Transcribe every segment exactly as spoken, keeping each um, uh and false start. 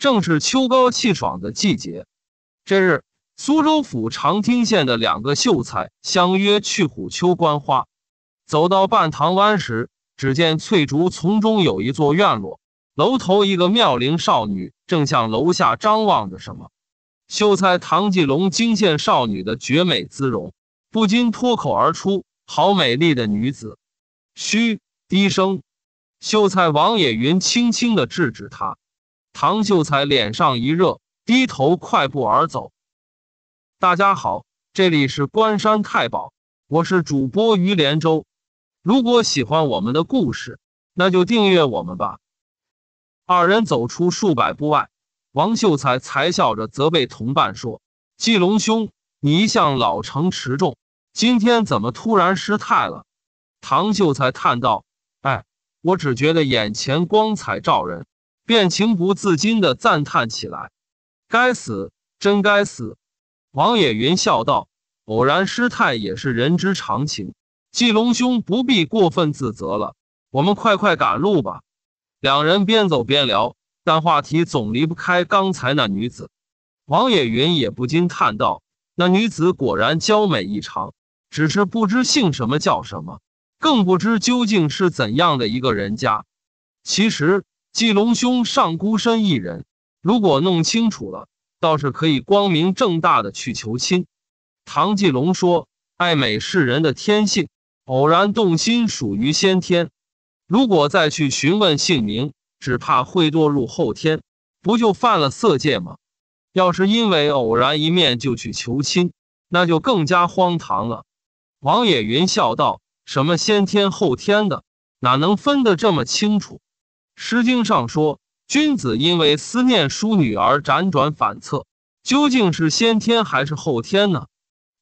正是秋高气爽的季节。这日，苏州府长汀县的两个秀才相约去虎丘观花。走到半塘湾时，只见翠竹丛中有一座院落，楼头一个妙龄少女正向楼下张望着什么。秀才唐继龙惊羡少女的绝美姿容，不禁脱口而出：“好美丽的女子！”嘘，低声。秀才王野云轻轻地制止他。唐秀才脸上一热，低头快步而走。大家好，这里是关山太保，我是主播于连州。如果喜欢我们的故事，那就订阅我们吧。二人走出数百步外，王秀才才笑着责备同伴说：“继龙兄，你一向老成持重，今天怎么突然失态了？”唐秀才叹道：“哎，我只觉得眼前光彩照人，便情不自禁地赞叹起来。”“该死，真该死！”王野云笑道，“偶然失态也是人之常情，继龙兄不必过分自责了，我们快快赶路吧。”两人边走边聊，但话题总离不开刚才那女子。王野云也不禁叹道，那女子果然娇美异常，只是不知姓什么叫什么，更不知究竟是怎样的一个人家。其实继龙兄尚孤身一人，如果弄清楚了，倒是可以光明正大的去求亲。唐继龙说，爱美是人的天性，偶然动心属于先天，如果再去询问姓名，只怕会堕入后天，不就犯了色戒吗？要是因为偶然一面就去求亲，那就更加荒唐了。王野云笑道，什么先天后天的，哪能分得这么清楚？诗经上说，君子因为思念淑女而辗转反侧，究竟是先天还是后天呢？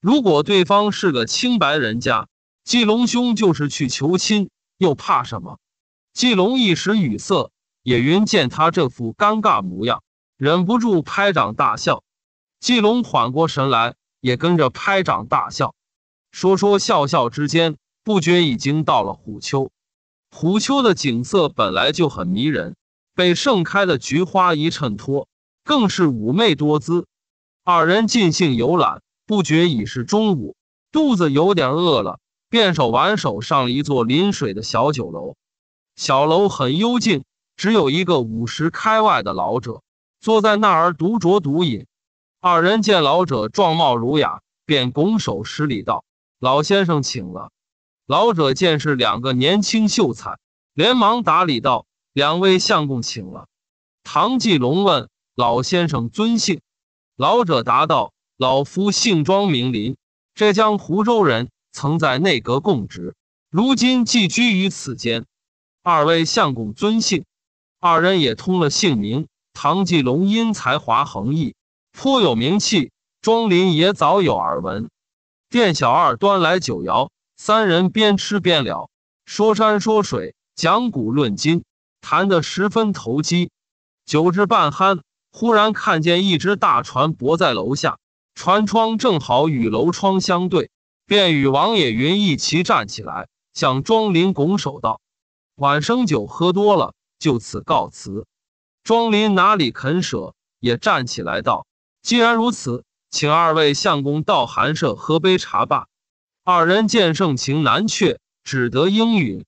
如果对方是个清白人家，继龙兄就是去求亲，又怕什么？继龙一时语塞，野云见他这副尴尬模样，忍不住拍掌大笑。继龙缓过神来，也跟着拍掌大笑。说说笑笑之间，不觉已经到了虎丘。虎丘的景色本来就很迷人，被盛开的菊花一衬托，更是妩媚多姿。二人尽兴游览，不觉已是中午，肚子有点饿了，便手挽手上了一座临水的小酒楼。小楼很幽静，只有一个五十开外的老者坐在那儿独酌独饮。二人见老者状貌儒雅，便拱手施礼道：“老先生请了。”老者见是两个年轻秀才，连忙打礼道：“两位相公请了。”唐继龙问：“老先生尊姓？”老者答道：“老夫姓庄名林，浙江湖州人，曾在内阁供职，如今寄居于此间。二位相公尊姓？”二人也通了姓名。唐继龙因才华横溢，颇有名气，庄林也早有耳闻。店小二端来酒肴，三人边吃边聊，说山说水，讲古论今，谈得十分投机。酒至半酣，忽然看见一只大船泊在楼下，船窗正好与楼窗相对，便与王野云一齐站起来，向庄林拱手道：“晚生酒喝多了，就此告辞。”庄林哪里肯舍，也站起来道：“既然如此，请二位相公到寒舍喝杯茶吧。”二人见盛情难却，只得应允。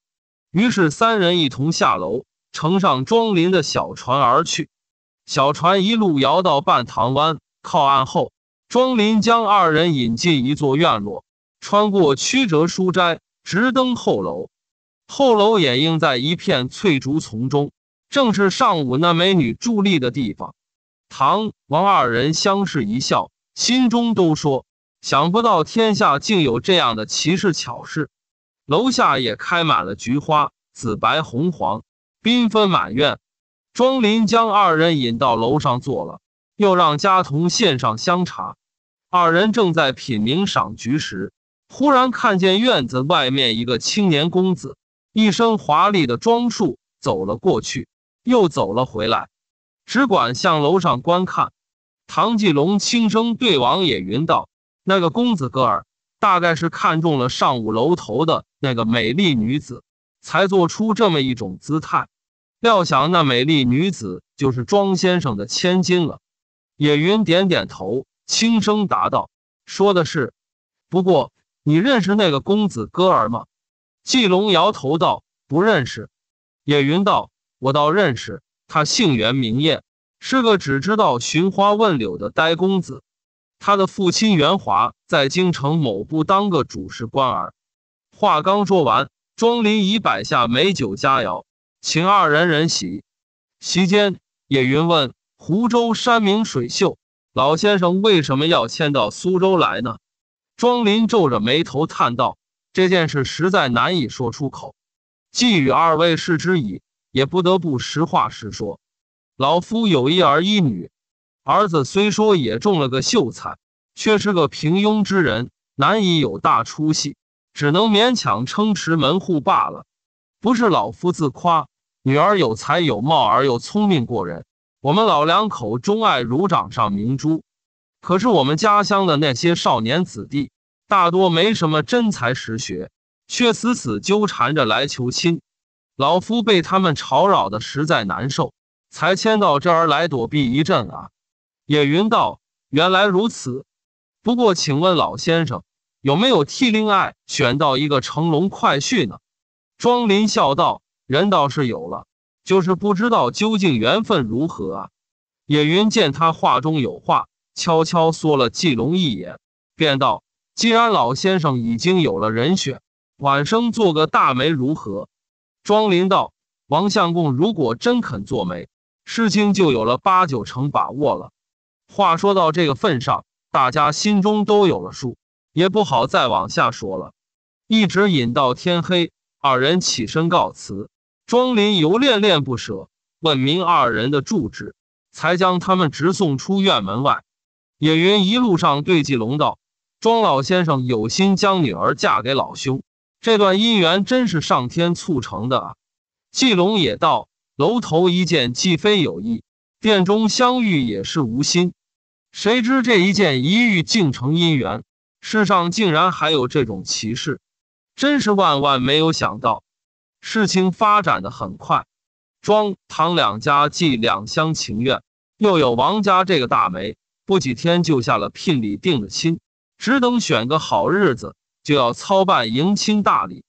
于是三人一同下楼，乘上庄林的小船而去。小船一路摇到半塘湾，靠岸后，庄林将二人引进一座院落，穿过曲折书斋，直登后楼。后楼掩映在一片翠竹丛中，正是上午那美女伫立的地方。唐、王二人相视一笑，心中都说，想不到天下竟有这样的奇事巧事。楼下也开满了菊花，紫白红黄，缤纷满院。庄林将二人引到楼上坐了，又让家童献上香茶。二人正在品茗赏菊时，忽然看见院子外面一个青年公子，一身华丽的装束，走了过去，又走了回来，只管向楼上观看。唐继龙轻声对王野云道：“那个公子哥儿，大概是看中了上午楼头的那个美丽女子，才做出这么一种姿态。”料想那美丽女子就是庄先生的千金了。”野云点点头，轻声答道：“说的是。不过你认识那个公子哥儿吗？”季龙摇头道：“不认识。”野云道：“我倒认识，他姓袁名业，是个只知道寻花问柳的呆公子。他的父亲袁华在京城某部当个主事官儿。”话刚说完，庄林已摆下美酒佳肴，请二人人席。席间，野云问：“湖州山明水秀，老先生为什么要迁到苏州来呢？”庄林皱着眉头叹道：“这件事实在难以说出口，既与二位示之矣，也不得不实话实说。老夫有一儿一女，儿子虽说也中了个秀才，却是个平庸之人，难以有大出息，只能勉强撑持门户罢了。不是老夫自夸，女儿有才有貌而又聪明过人，我们老两口钟爱如掌上明珠。可是我们家乡的那些少年子弟，大多没什么真才实学，却死死纠缠着来求亲。老夫被他们吵扰的实在难受，才迁到这儿来躲避一阵啊。”野云道：“原来如此。不过请问老先生，有没有替令爱选到一个乘龙快婿呢？”庄林笑道：“人倒是有了，就是不知道究竟缘分如何啊。”野云见他话中有话，悄悄缩了季龙一眼，便道：“既然老先生已经有了人选，晚生做个大媒如何？”庄林道：“王相公如果真肯做媒，事情就有了八九成把握了。话说到这个份上，大家心中都有了数，也不好再往下说了。”一直引到天黑，二人起身告辞。庄林犹恋恋不舍，问明二人的住址，才将他们直送出院门外。野云一路上对季龙道：“庄老先生有心将女儿嫁给老兄，这段姻缘真是上天促成的啊。”季龙也道：“楼头一见既非有意，殿中相遇也是无心。谁知这一见一遇竟成姻缘，世上竟然还有这种奇事，真是万万没有想到。”事情发展得很快，庄、唐两家既两厢情愿，又有王家这个大媒，不几天就下了聘礼，定了亲，只等选个好日子，就要操办迎亲大礼，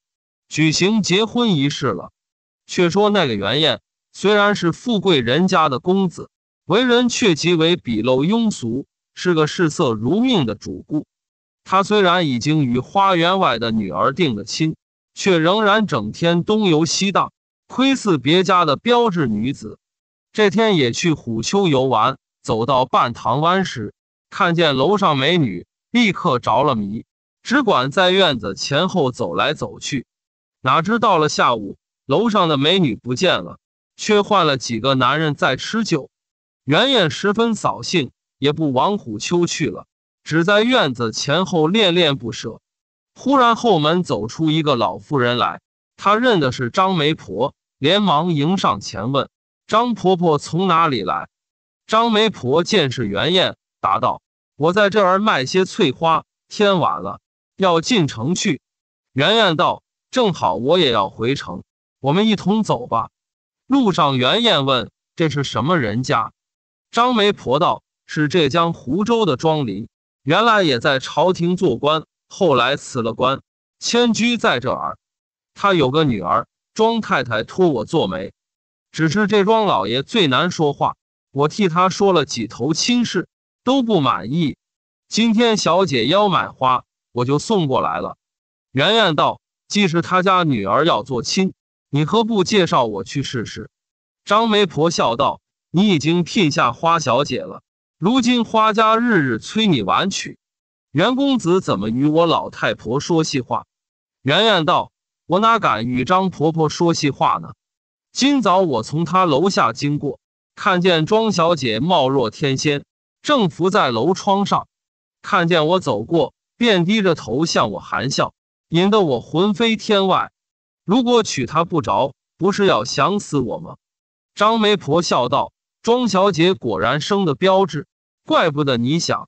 举行结婚仪式了。却说那个袁彦虽然是富贵人家的公子，为人却极为鄙陋庸俗，是个嗜色如命的主顾。他虽然已经与花园外的女儿定了亲，却仍然整天东游西荡，窥伺别家的标致女子。这天也去虎丘游玩，走到半塘湾时，看见楼上美女，立刻着了迷，只管在院子前后走来走去。哪知到了下午，楼上的美女不见了，却换了几个男人在吃酒。袁彦十分扫兴，也不往虎丘去了，只在院子前后恋恋不舍。忽然后门走出一个老妇人来，她认的是张媒婆，连忙迎上前问：“张婆婆从哪里来？”张媒婆见是袁彦，答道：“我在这儿卖些翠花，天晚了，要进城去。”袁彦道：“正好我也要回城，我们一同走吧。”路上袁彦问：“这是什么人家？”张媒婆道：“是浙江湖州的庄林，原来也在朝廷做官，后来辞了官，迁居在这儿。他有个女儿，庄太太托我做媒，只是这庄老爷最难说话，我替他说了几头亲事，都不满意。今天小姐要买花，我就送过来了。”袁彦道：“既是他家女儿要做亲，你何不介绍我去试试？”张媒婆笑道：“你已经聘下花小姐了，如今花家日日催你挽娶，袁公子怎么与我老太婆说细话？”袁彦道：“我哪敢与张婆婆说细话呢？今早我从她楼下经过，看见庄小姐貌若天仙，正伏在楼窗上，看见我走过，便低着头向我含笑，引得我魂飞天外。如果娶她不着，不是要想死我吗？”张媒婆笑道：“庄小姐果然生得标致，怪不得你想。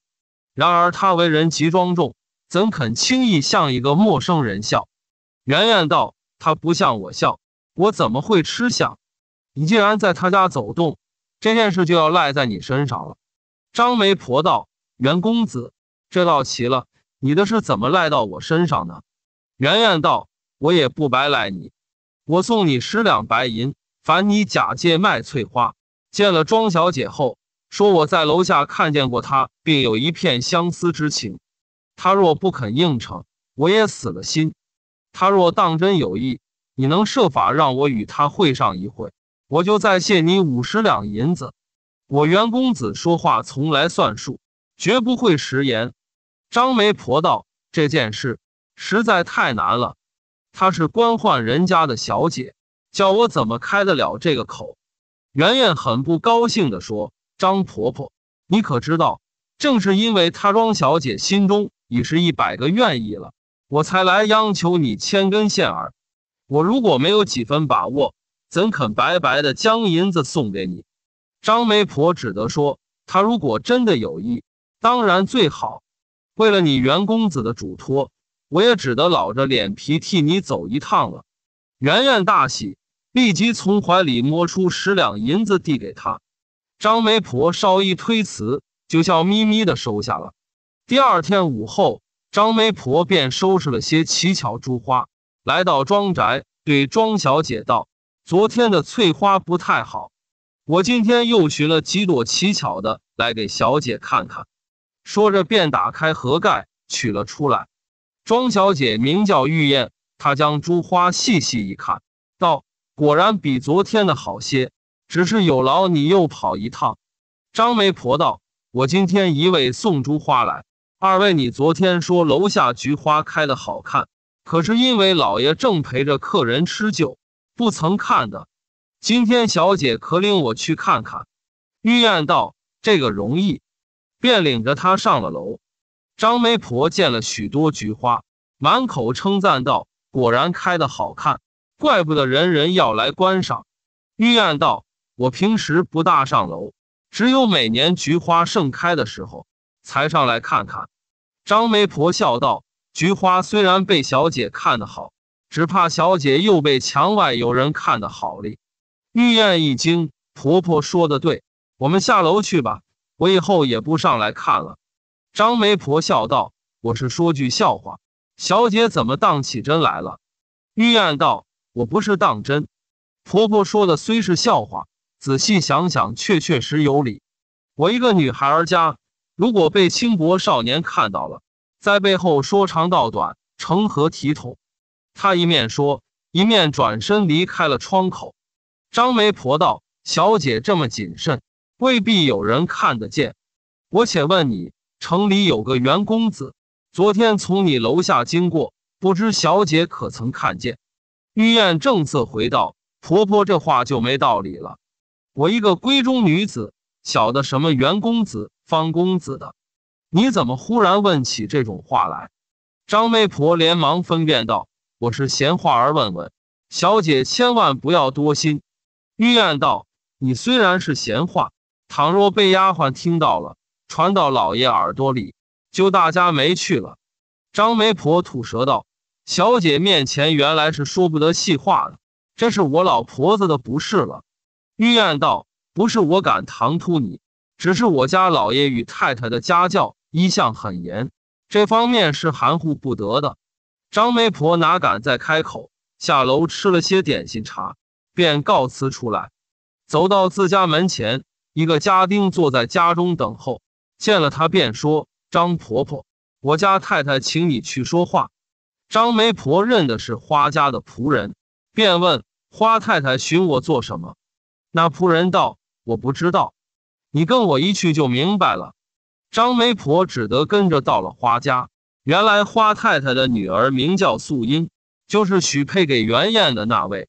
然而她为人极庄重，怎肯轻易向一个陌生人笑？”袁彦道：“她不向我笑，我怎么会吃想？你既然在她家走动，这件事就要赖在你身上了。”张媒婆道：“袁公子，这道奇了，你的事怎么赖到我身上呢？”圆圆道：“我也不白赖你，我送你十两白银，烦你假借卖翠花。见了庄小姐后，说我在楼下看见过她，并有一片相思之情。她若不肯应承，我也死了心。她若当真有意，你能设法让我与她会上一会，我就再谢你五十两银子。我袁公子说话从来算数，绝不会食言。”张媒婆道：“这件事实在太难了，她是官宦人家的小姐，叫我怎么开得了这个口？”圆圆很不高兴地说：“张婆婆，你可知道，正是因为她庄小姐心中已是一百个愿意了，我才来央求你千根线儿。我如果没有几分把握，怎肯白白的将银子送给你？”张媒婆只得说：“她如果真的有意，当然最好。为了你袁公子的嘱托，我也只得老着脸皮替你走一趟了。”圆圆大喜，立即从怀里摸出十两银子递给他。张媒婆稍一推辞，就笑眯眯的收下了。第二天午后，张媒婆便收拾了些奇巧珠花，来到庄宅，对庄小姐道：“昨天的翠花不太好，我今天又寻了几朵奇巧的来给小姐看看。”说着便打开盒盖取了出来。庄小姐名叫玉燕，她将珠花细细一看，道：“果然比昨天的好些，只是有劳你又跑一趟。”张媒婆道：“我今天一位送珠花来，二位你昨天说楼下菊花开的好看，可是因为老爷正陪着客人吃酒，不曾看的。今天小姐可领我去看看？”玉燕道：“这个容易。”便领着她上了楼。张媒婆见了许多菊花，满口称赞道：“果然开得好看，怪不得人人要来观赏。”玉燕道：“我平时不大上楼，只有每年菊花盛开的时候才上来看看。”张媒婆笑道：“菊花虽然被小姐看得好，只怕小姐又被墙外有人看得好哩。”玉燕一惊：“婆婆说的对，我们下楼去吧，我以后也不上来看了。”张媒婆笑道：“我是说句笑话，小姐怎么当起真来了？”玉燕道：“我不是当真，婆婆说的虽是笑话，仔细想想确确实有理。我一个女孩儿家，如果被轻薄少年看到了，在背后说长道短，成何体统？”她一面说，一面转身离开了窗口。张媒婆道：“小姐这么谨慎，未必有人看得见。我且问你，城里有个袁公子，昨天从你楼下经过，不知小姐可曾看见？”玉燕正色回道：“婆婆这话就没道理了，我一个闺中女子，晓得什么袁公子、方公子的？你怎么忽然问起这种话来？”张媒婆连忙分辨道：“我是闲话儿问问，小姐千万不要多心。”玉燕道：“你虽然是闲话，倘若被丫鬟听到了，传到老爷耳朵里，就大家没趣了。”张媒婆吐舌道：“小姐面前原来是说不得细话的，这是我老婆子的不是了。”玉燕道：“不是我敢唐突你，只是我家老爷与太太的家教一向很严，这方面是含糊不得的。”张媒婆哪敢再开口，下楼吃了些点心茶，便告辞出来。走到自家门前，一个家丁坐在家中等候，见了他便说：“张婆婆，我家太太请你去说话。”张媒婆认的是花家的仆人，便问：“花太太寻我做什么？”那仆人道：“我不知道，你跟我一去就明白了。”张媒婆只得跟着到了花家。原来花太太的女儿名叫素英，就是许配给袁燕的那位。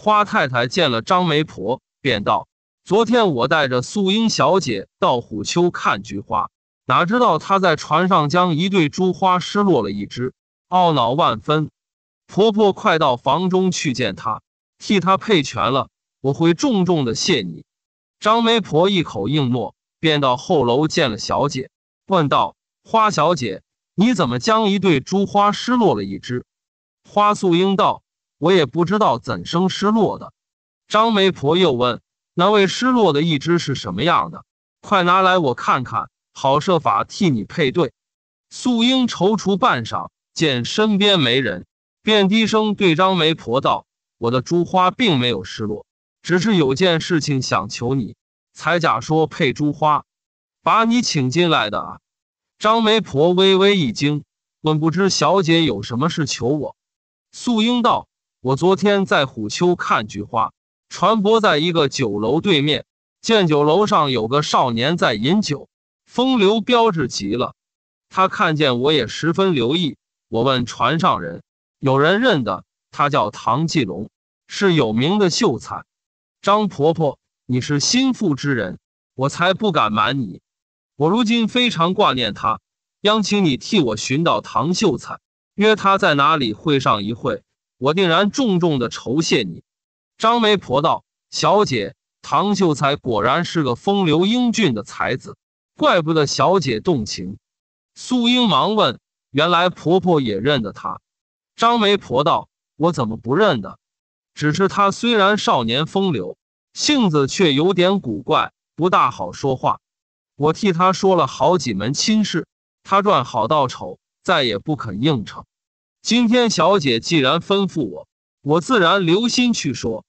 花太太见了张媒婆，便道：“昨天我带着素英小姐到虎丘看菊花，哪知道她在船上将一对珠花失落了一只，懊恼万分。婆婆快到房中去见她，替她配全了，我会重重的谢你。”张媒婆一口应诺，便到后楼见了小姐，问道：“花小姐，你怎么将一对珠花失落了一只？”花素英道：“我也不知道怎生失落的。”张媒婆又问：“难为失落的一只是什么样的？快拿来我看看，好设法替你配对。”素英踌躇半晌，见身边没人，便低声对张媒婆道：“我的珠花并没有失落，只是有件事情想求你。才假说配珠花，把你请进来的啊。”张媒婆微微一惊，问：“不知小姐有什么事求我？”素英道：“我昨天在虎丘看菊花，船舶在一个酒楼对面，见酒楼上有个少年在饮酒，风流标致极了。他看见我也十分留意，我问船上人，有人认得，他叫唐继龙，是有名的秀才。张婆婆，你是心腹之人，我才不敢瞒你。我如今非常挂念他，央请你替我寻到唐秀才，约他在哪里会上一会，我定然重重的酬谢你。”张媒婆道：“小姐，唐秀才果然是个风流英俊的才子，怪不得小姐动情。”素英忙问：“原来婆婆也认得他？”张媒婆道：“我怎么不认得？只是他虽然少年风流，性子却有点古怪，不大好说话。我替他说了好几门亲事，他转好到丑，再也不肯应承。今天小姐既然吩咐我，我自然留心去说。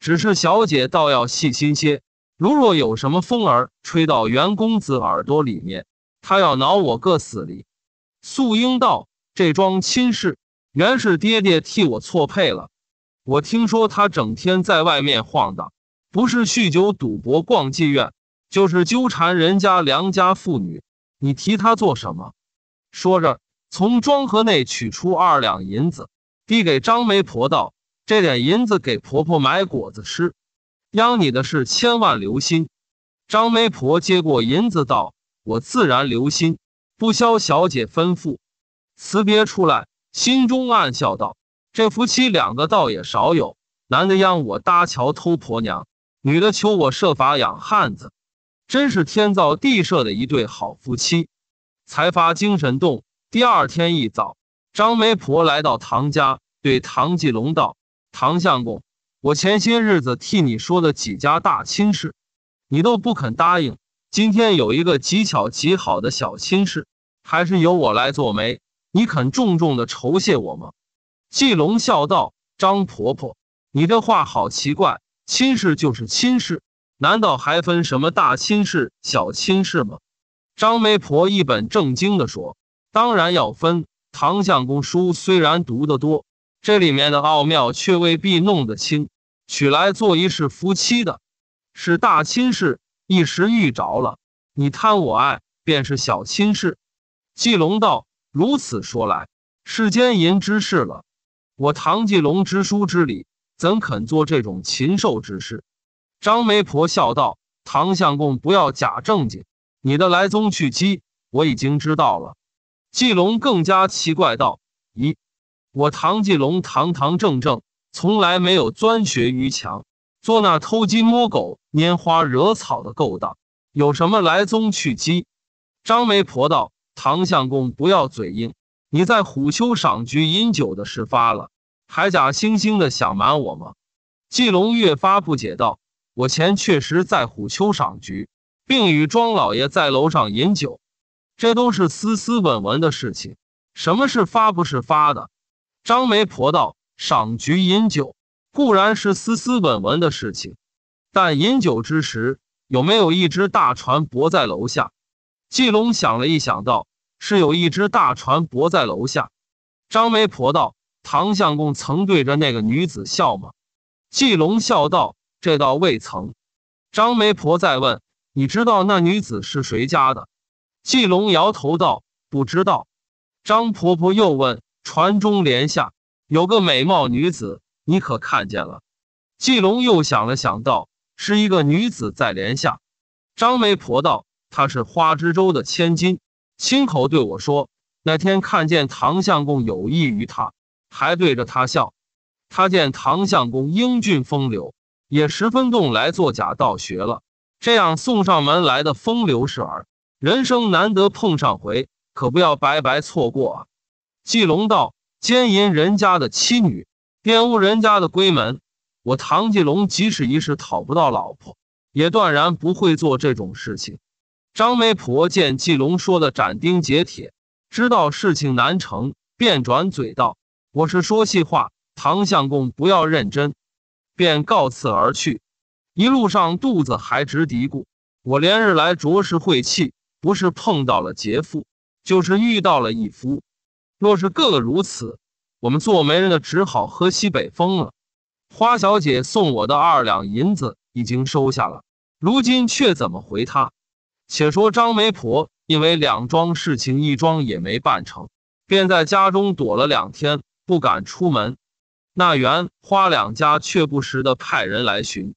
只是小姐倒要细心些，如若有什么风儿吹到袁公子耳朵里面，他要挠我个死理。”素英道：“这桩亲事原是爹爹替我错配了。我听说他整天在外面晃荡，不是酗酒赌博逛妓院，就是纠缠人家良家妇女，你提他做什么？”说着从装盒内取出二两银子，递给张媒婆道：“这点银子给婆婆买果子吃，央你的事千万留心。”张媒婆接过银子道：“我自然留心，不消小姐吩咐。”辞别出来，心中暗笑道：“这夫妻两个倒也少有，男的央我搭桥偷婆娘，女的求我设法养汉子，真是天造地设的一对好夫妻。”才发精神动。第二天一早，张媒婆来到唐家，对唐继龙道：“唐相公，我前些日子替你说的几家大亲事，你都不肯答应。今天有一个极巧极好的小亲事，还是由我来做媒，你肯重重的酬谢我吗？”继龙笑道：“张婆婆，你这话好奇怪，亲事就是亲事，难道还分什么大亲事、小亲事吗？”张媒婆一本正经地说：“当然要分，唐相公书虽然读得多，这里面的奥妙却未必弄得清，取来做一世夫妻的，是大亲事，一时遇着了；你贪我爱，便是小亲事。”继龙道：“如此说来，世间淫之事了。我唐继龙知书知礼，怎肯做这种禽兽之事？”张媒婆笑道：“唐相公不要假正经，你的来宗去机，我已经知道了。”继龙更加奇怪道：“咦，我唐继龙堂堂正正，从来没有钻学于墙，做那偷鸡摸狗、拈花惹草的勾当，有什么来宗去机？”张媒婆道：“唐相公不要嘴硬，你在虎丘赏菊饮酒的事发了，还假惺惺的想瞒我吗？”继龙越发不解道：“我前确实在虎丘赏菊，并与庄老爷在楼上饮酒。这都是斯斯文文的事情，什么是发不是发的？”张媒婆道：“赏菊饮酒固然是斯斯文文的事情，但饮酒之时有没有一只大船舶在楼下？”继龙想了一想道：“是有一只大船舶在楼下。”张媒婆道：“唐相公曾对着那个女子笑吗？”继龙笑道：“这倒未曾。”张媒婆再问：“你知道那女子是谁家的？”继龙摇头道：“不知道。”张婆婆又问：“船中帘下有个美貌女子，你可看见了？”继龙又想了想道：“是一个女子在帘下。”张媒婆道：“她是花枝州的千金，亲口对我说，那天看见唐相公有意于她，还对着她笑。她见唐相公英俊风流，也十分动来做假道学了，这样送上门来的风流事儿，人生难得碰上回，可不要白白错过啊！”继龙道：“奸淫人家的妻女，玷污人家的闺门，我唐继龙即使一世讨不到老婆，也断然不会做这种事情。张媒婆见季龙说的斩钉截铁，知道事情难成，便转嘴道：“我是说细话，唐相公不要认真。”便告辞而去。一路上肚子还直嘀咕：“我连日来着实晦气，不是碰到了劫富，就是遇到了义夫。若是个个如此，我们做媒人的只好喝西北风了。”花小姐送我的二两银子已经收下了，如今却怎么回她？且说张媒婆因为两桩事情一桩也没办成，便在家中躲了两天，不敢出门。那袁花两家却不时的派人来寻。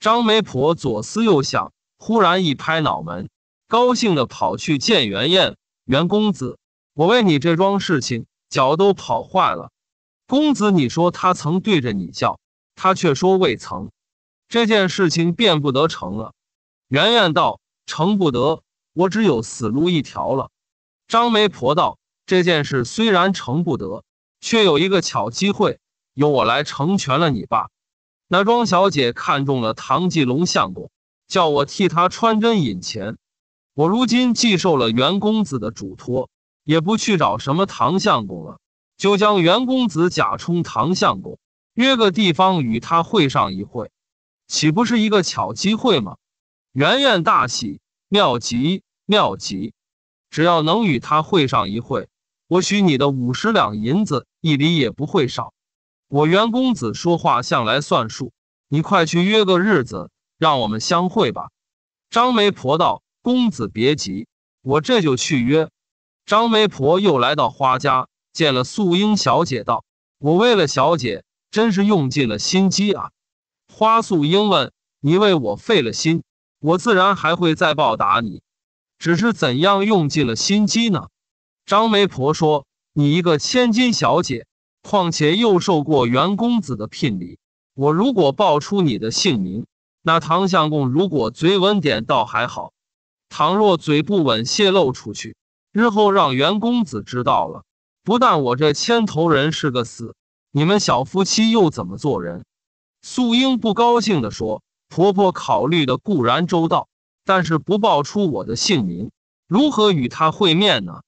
张媒婆左思右想，忽然一拍脑门，高兴的跑去见袁燕。袁公子，我为你这桩事情脚都跑坏了。公子你说他曾对着你笑，他却说未曾，这件事情便不得成了。袁燕道：成不得，我只有死路一条了。张媒婆道：这件事虽然成不得，却有一个巧机会，由我来成全了你吧。那庄小姐看中了唐继龙相公，叫我替他穿针引钱。我如今既受了袁公子的嘱托，也不去找什么唐相公了，就将袁公子假充唐相公，约个地方与他会上一会，岂不是一个巧机会吗？袁燕大喜，妙极妙极！只要能与他会上一会，我许你的五十两银子一厘也不会少。我袁公子说话向来算数，你快去约个日子，让我们相会吧。张媒婆道：公子别急，我这就去约。张媒婆又来到花家，见了素英小姐道：我为了小姐真是用尽了心机啊。花素英问：你为我费了心，我自然还会再报答你，只是怎样用尽了心机呢？张媒婆说：你一个千金小姐，况且又受过袁公子的聘礼，我如果报出你的姓名，那唐相公如果嘴稳点倒还好，倘若嘴不稳泄露出去，日后让袁公子知道了，不但我这牵头人是个死，你们小夫妻又怎么做人？素英不高兴地说：婆婆考虑的固然周到，但是不报出我的姓名，如何与她会面呢？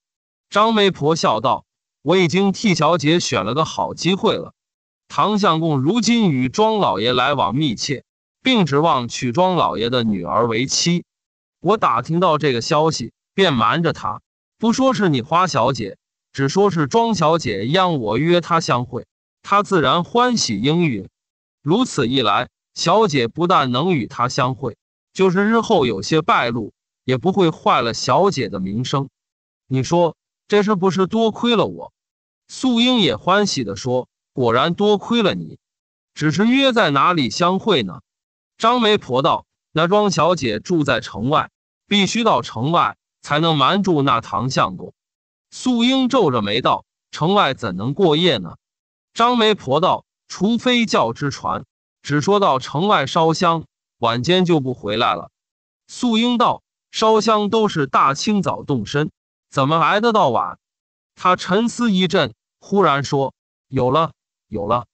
张媒婆笑道：我已经替小姐选了个好机会了。唐相公如今与庄老爷来往密切，并指望娶庄老爷的女儿为妻。我打听到这个消息，便瞒着她，不说是你花小姐，只说是庄小姐央我约她相会，她自然欢喜应允。如此一来，小姐不但能与他相会，就是日后有些败露，也不会坏了小姐的名声。你说这是不是多亏了我？素英也欢喜地说：果然多亏了你，只是约在哪里相会呢？张媒婆道：那庄小姐住在城外，必须到城外才能瞒住那唐相公。素英皱着眉道：城外怎能过夜呢？张媒婆道：除非叫只船，只说到城外烧香，晚间就不回来了。素英道：烧香都是大清早动身，怎么挨得到晚？他沉思一阵，忽然说：有了有了，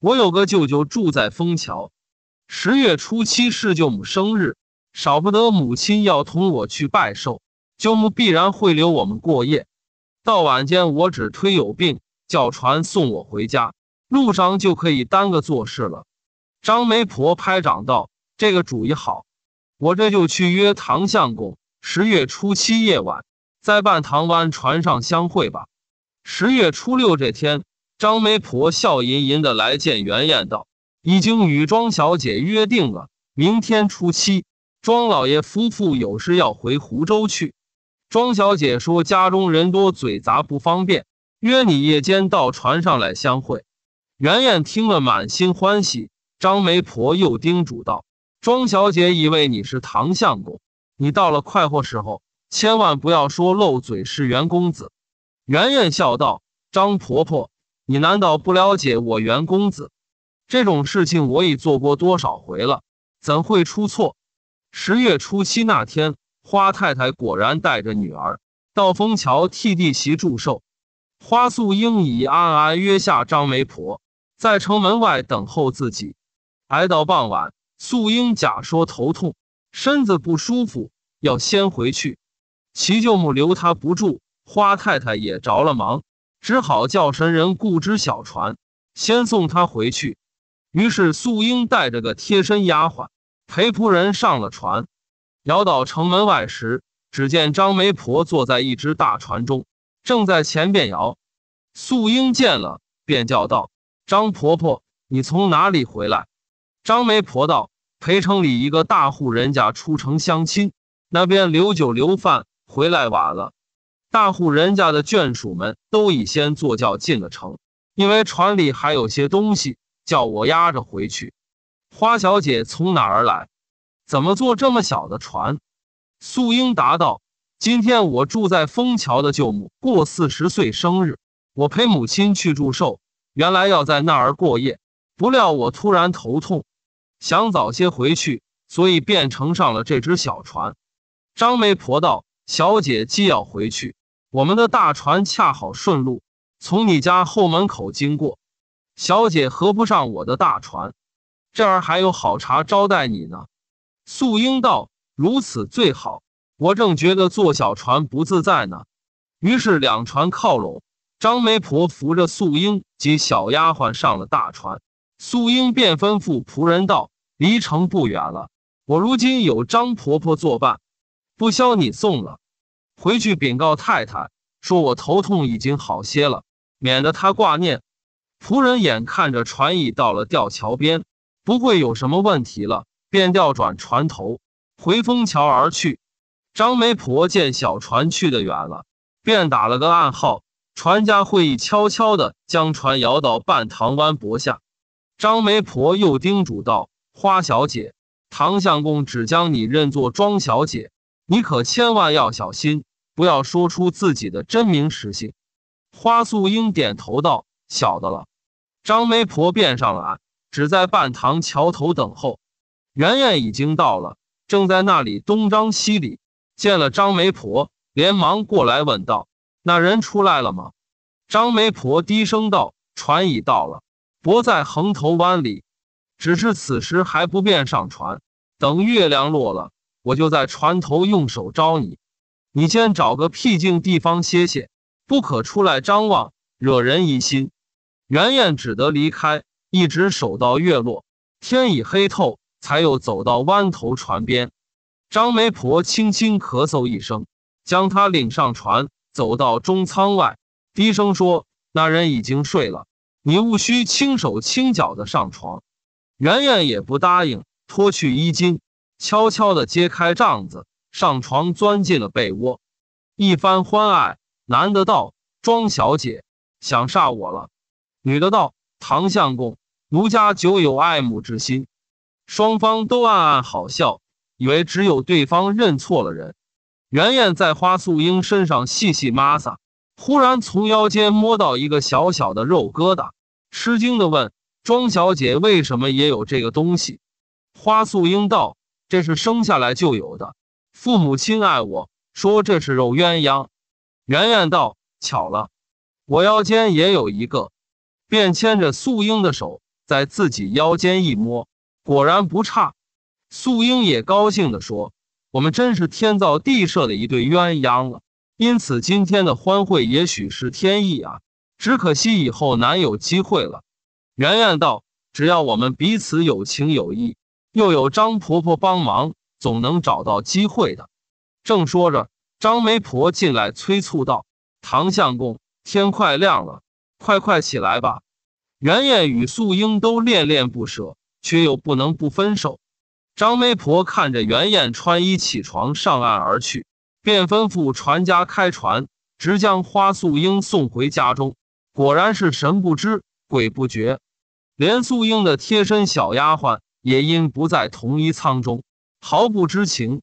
我有个舅舅住在枫桥，十月初七是舅母生日，少不得母亲要同我去拜寿，舅母必然会留我们过夜，到晚间我只推有病，叫船送我回家，路上就可以单个做事了。张媒婆拍掌道：这个主意好，我这就去约唐相公，十月初七夜晚在半塘湾船上相会吧。十月初六这天，张媒婆笑吟吟的来见袁燕道：已经与庄小姐约定了，明天初七庄老爷夫妇有事要回湖州去，庄小姐说家中人多嘴杂不方便，约你夜间到船上来相会。袁燕听了满心欢喜。张媒婆又叮嘱道：庄小姐以为你是唐相公，你到了快活时候，千万不要说漏嘴是袁公子。袁燕笑道：张婆婆，你难道不了解我袁公子？这种事情我已做过多少回了，怎会出错？十月初七那天，花太太果然带着女儿到枫桥替弟媳祝寿。花素英已暗暗约下张媒婆在城门外等候自己。挨到傍晚，素英假说头痛，身子不舒服，要先回去。齐舅母留他不住，花太太也着了忙，只好叫神人雇只小船，先送他回去。于是素英带着个贴身丫鬟，陪仆人上了船。摇到城门外时，只见张媒婆坐在一只大船中，正在前边摇。素英见了，便叫道：“张婆婆，你从哪里回来？”张媒婆道：“裴城里一个大户人家出城相亲，那边留酒留饭，回来晚了。大户人家的眷属们都已先坐轿进了城，因为船里还有些东西，叫我押着回去。花小姐从哪儿来？怎么坐这么小的船？”素英答道：“今天我住在枫桥的舅母过四十岁生日，我陪母亲去祝寿，原来要在那儿过夜，不料我突然头痛。想早些回去，所以便乘上了这只小船。”张媒婆道：“小姐既要回去，我们的大船恰好顺路，从你家后门口经过，小姐合不上我的大船，这儿还有好茶招待你呢。”素英道：“如此最好，我正觉得坐小船不自在呢。”于是两船靠拢，张媒婆扶着素英及小丫鬟上了大船。素英便吩咐仆人道：“离城不远了，我如今有张婆婆作伴，不消你送了。回去禀告太太，说我头痛已经好些了，免得她挂念。”仆人眼看着船已到了吊桥边，不会有什么问题了，便调转船头，回枫桥而去。张媒婆见小船去得远了，便打了个暗号，船家会议悄悄地将船摇到半塘湾泊下。张媒婆又叮嘱道：“花小姐，唐相公只将你认作庄小姐，你可千万要小心，不要说出自己的真名实姓。”花素英点头道：“晓得了。”张媒婆便上了岸，只在半塘桥头等候。圆圆已经到了，正在那里东张西李，见了张媒婆，连忙过来问道：“那人出来了吗？”张媒婆低声道：“船已到了，泊在横头湾里，只是此时还不便上船，等月亮落了，我就在船头用手招你，你先找个僻静地方歇歇，不可出来张望，惹人疑心。”圆圆只得离开，一直守到月落，天已黑透，才又走到湾头船边。张媒婆轻轻咳嗽一声，将她领上船，走到中舱外，低声说：“那人已经睡了，你务须轻手轻脚的上床。”圆圆也不答应，脱去衣襟，悄悄的揭开帐子，上床钻进了被窝。一番欢爱，男的道：“庄小姐，想煞我了。”女的道：“唐相公，奴家久有爱慕之心。”双方都暗暗好笑，以为只有对方认错了人。圆圆在花素英身上细细抹撒，忽然从腰间摸到一个小小的肉疙瘩，吃惊地问：“庄小姐为什么也有这个东西？”花素英道：“这是生下来就有的，父母亲爱我，说这是肉鸳鸯。”圆圆道：“巧了，我腰间也有一个。”便牵着素英的手，在自己腰间一摸，果然不差。素英也高兴地说：“我们真是天造地设的一对鸳鸯了。”因此今天的欢会也许是天意啊，只可惜以后难有机会了。圆圆道：“只要我们彼此有情有义，又有张婆婆帮忙，总能找到机会的。”正说着，张媒婆进来催促道：“唐相公，天快亮了，快快起来吧。”圆圆与素英都恋恋不舍，却又不能不分手。张媒婆看着圆圆穿衣起床上岸而去，便吩咐船家开船，直将花素英送回家中。果然是神不知鬼不觉，连素英的贴身小丫鬟也因不在同一舱中，毫不知情。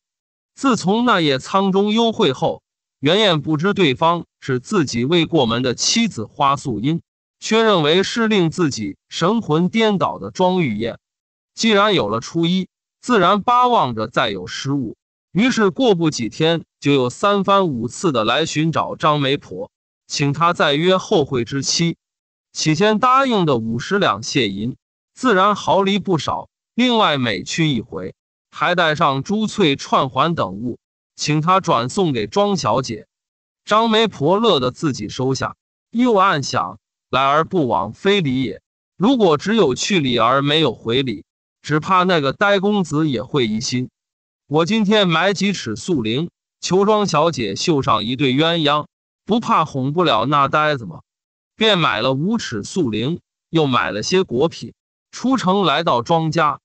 自从那夜舱中幽会后，圆圆不知对方是自己未过门的妻子花素英，却认为是令自己神魂颠倒的庄玉燕。既然有了初一，自然巴望着再有失误。于是过不几天，就有三番五次的来寻找张媒婆，请她再约后会之期。起先答应的五十两谢银，自然毫厘不少，另外每去一回，还带上珠翠串环等物，请他转送给庄小姐。张媒婆乐得自己收下，又暗想：来而不往非礼也。如果只有去礼而没有回礼，只怕那个呆公子也会疑心。我今天买几尺素绫，求庄小姐绣上一对鸳鸯，不怕哄不了那呆子吗？便买了五尺素绫，又买了些果品，出城来到庄家。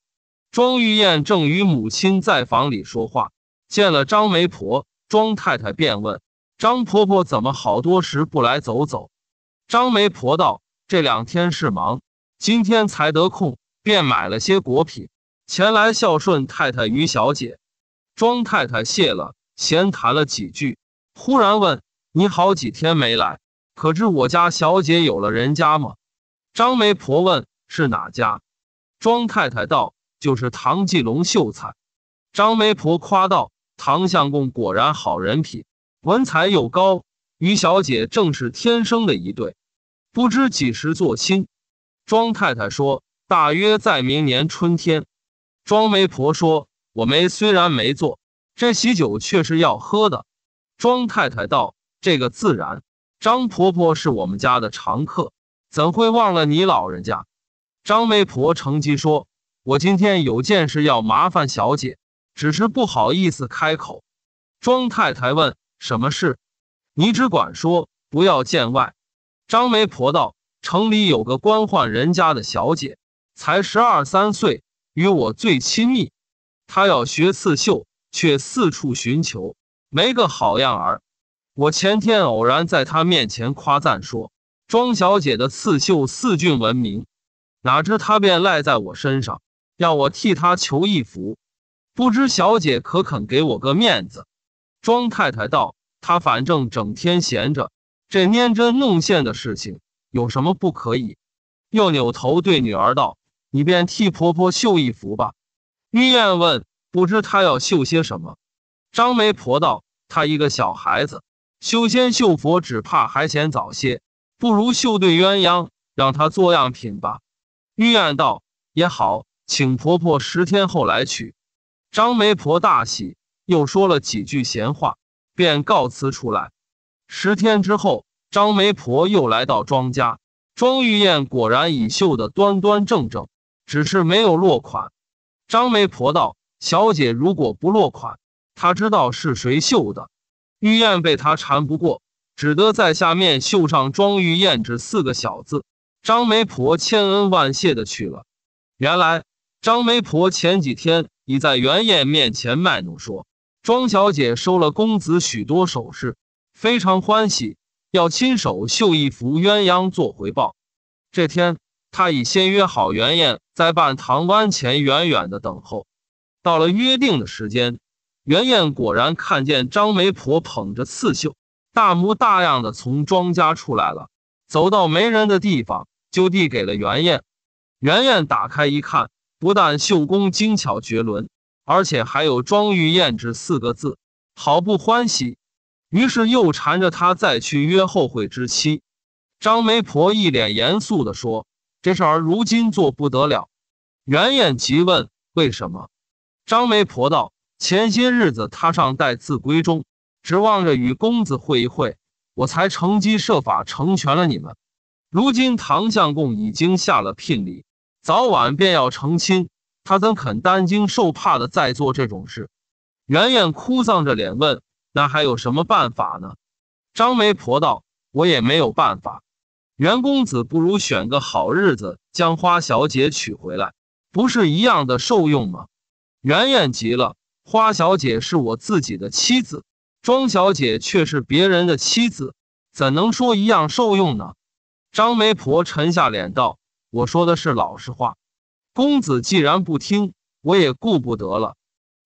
庄玉燕正与母亲在房里说话，见了张媒婆，庄太太便问：张婆婆怎么好多时不来走走？张媒婆道：这两天是忙，今天才得空，便买了些果品，前来孝顺太太于小姐。庄太太谢了，闲谈了几句，忽然问：你好几天没来，可知我家小姐有了人家吗？张媒婆问：是哪家？庄太太道：就是唐继龙秀才。张媒婆夸道：唐相公果然好人品，文采又高，于小姐正是天生的一对，不知几时做亲。庄太太说：大约在明年春天。庄媒婆说：我媒虽然没做，这喜酒却是要喝的。庄太太道：这个自然，张婆婆是我们家的常客，怎会忘了你老人家？张媒婆乘机说：我今天有件事要麻烦小姐，只是不好意思开口。庄太太问：什么事？你只管说，不要见外。张媒婆道：城里有个官宦人家的小姐，才十二三岁，与我最亲密，她要学刺绣，却四处寻求，没个好样儿。我前天偶然在她面前夸赞说，庄小姐的刺绣四郡闻名，哪知她便赖在我身上，要我替她求一幅，不知小姐可肯给我个面子？庄太太道：她反正整天闲着，这拈针弄线的事情有什么不可以？又扭头对女儿道：你便替婆婆绣一幅吧。玉燕问：不知她要绣些什么？张媒婆道：她一个小孩子，修仙绣佛只怕还嫌早些，不如绣对鸳鸯，让他做样品吧。玉燕道：也好，请婆婆十天后来取。张媒婆大喜，又说了几句闲话，便告辞出来。十天之后，张媒婆又来到庄家，庄玉燕果然已绣得端端正正，只是没有落款。张媒婆道：小姐如果不落款，她知道是谁绣的。玉燕被他缠不过，只得在下面绣上庄玉燕这四个小字。张媒婆千恩万谢的去了。原来张媒婆前几天已在袁燕面前卖弄说，庄小姐收了公子许多首饰，非常欢喜，要亲手绣一幅鸳鸯做回报。这天她已先约好袁燕在半塘湾前远远的等候。到了约定的时间，袁燕果然看见张媒婆捧着刺绣，大模大样的从庄家出来了，走到没人的地方，就递给了袁燕。袁燕打开一看，不但绣工精巧绝伦，而且还有庄玉燕这四个字，好不欢喜。于是又缠着他再去约后会之期。张媒婆一脸严肃地说：这事儿如今做不得了。袁燕急问：为什么？张媒婆道：前些日子他尚待字闺中，指望着与公子会一会，我才乘机设法成全了你们。如今唐相公已经下了聘礼，早晚便要成亲，他怎肯担惊受怕的再做这种事？袁燕哭丧着脸问：那还有什么办法呢？张媒婆道：我也没有办法。袁公子不如选个好日子将花小姐娶回来，不是一样的受用吗？袁燕急了：花小姐是我自己的妻子，庄小姐却是别人的妻子，怎能说一样受用呢？张媒婆沉下脸道：我说的是老实话，公子既然不听，我也顾不得了。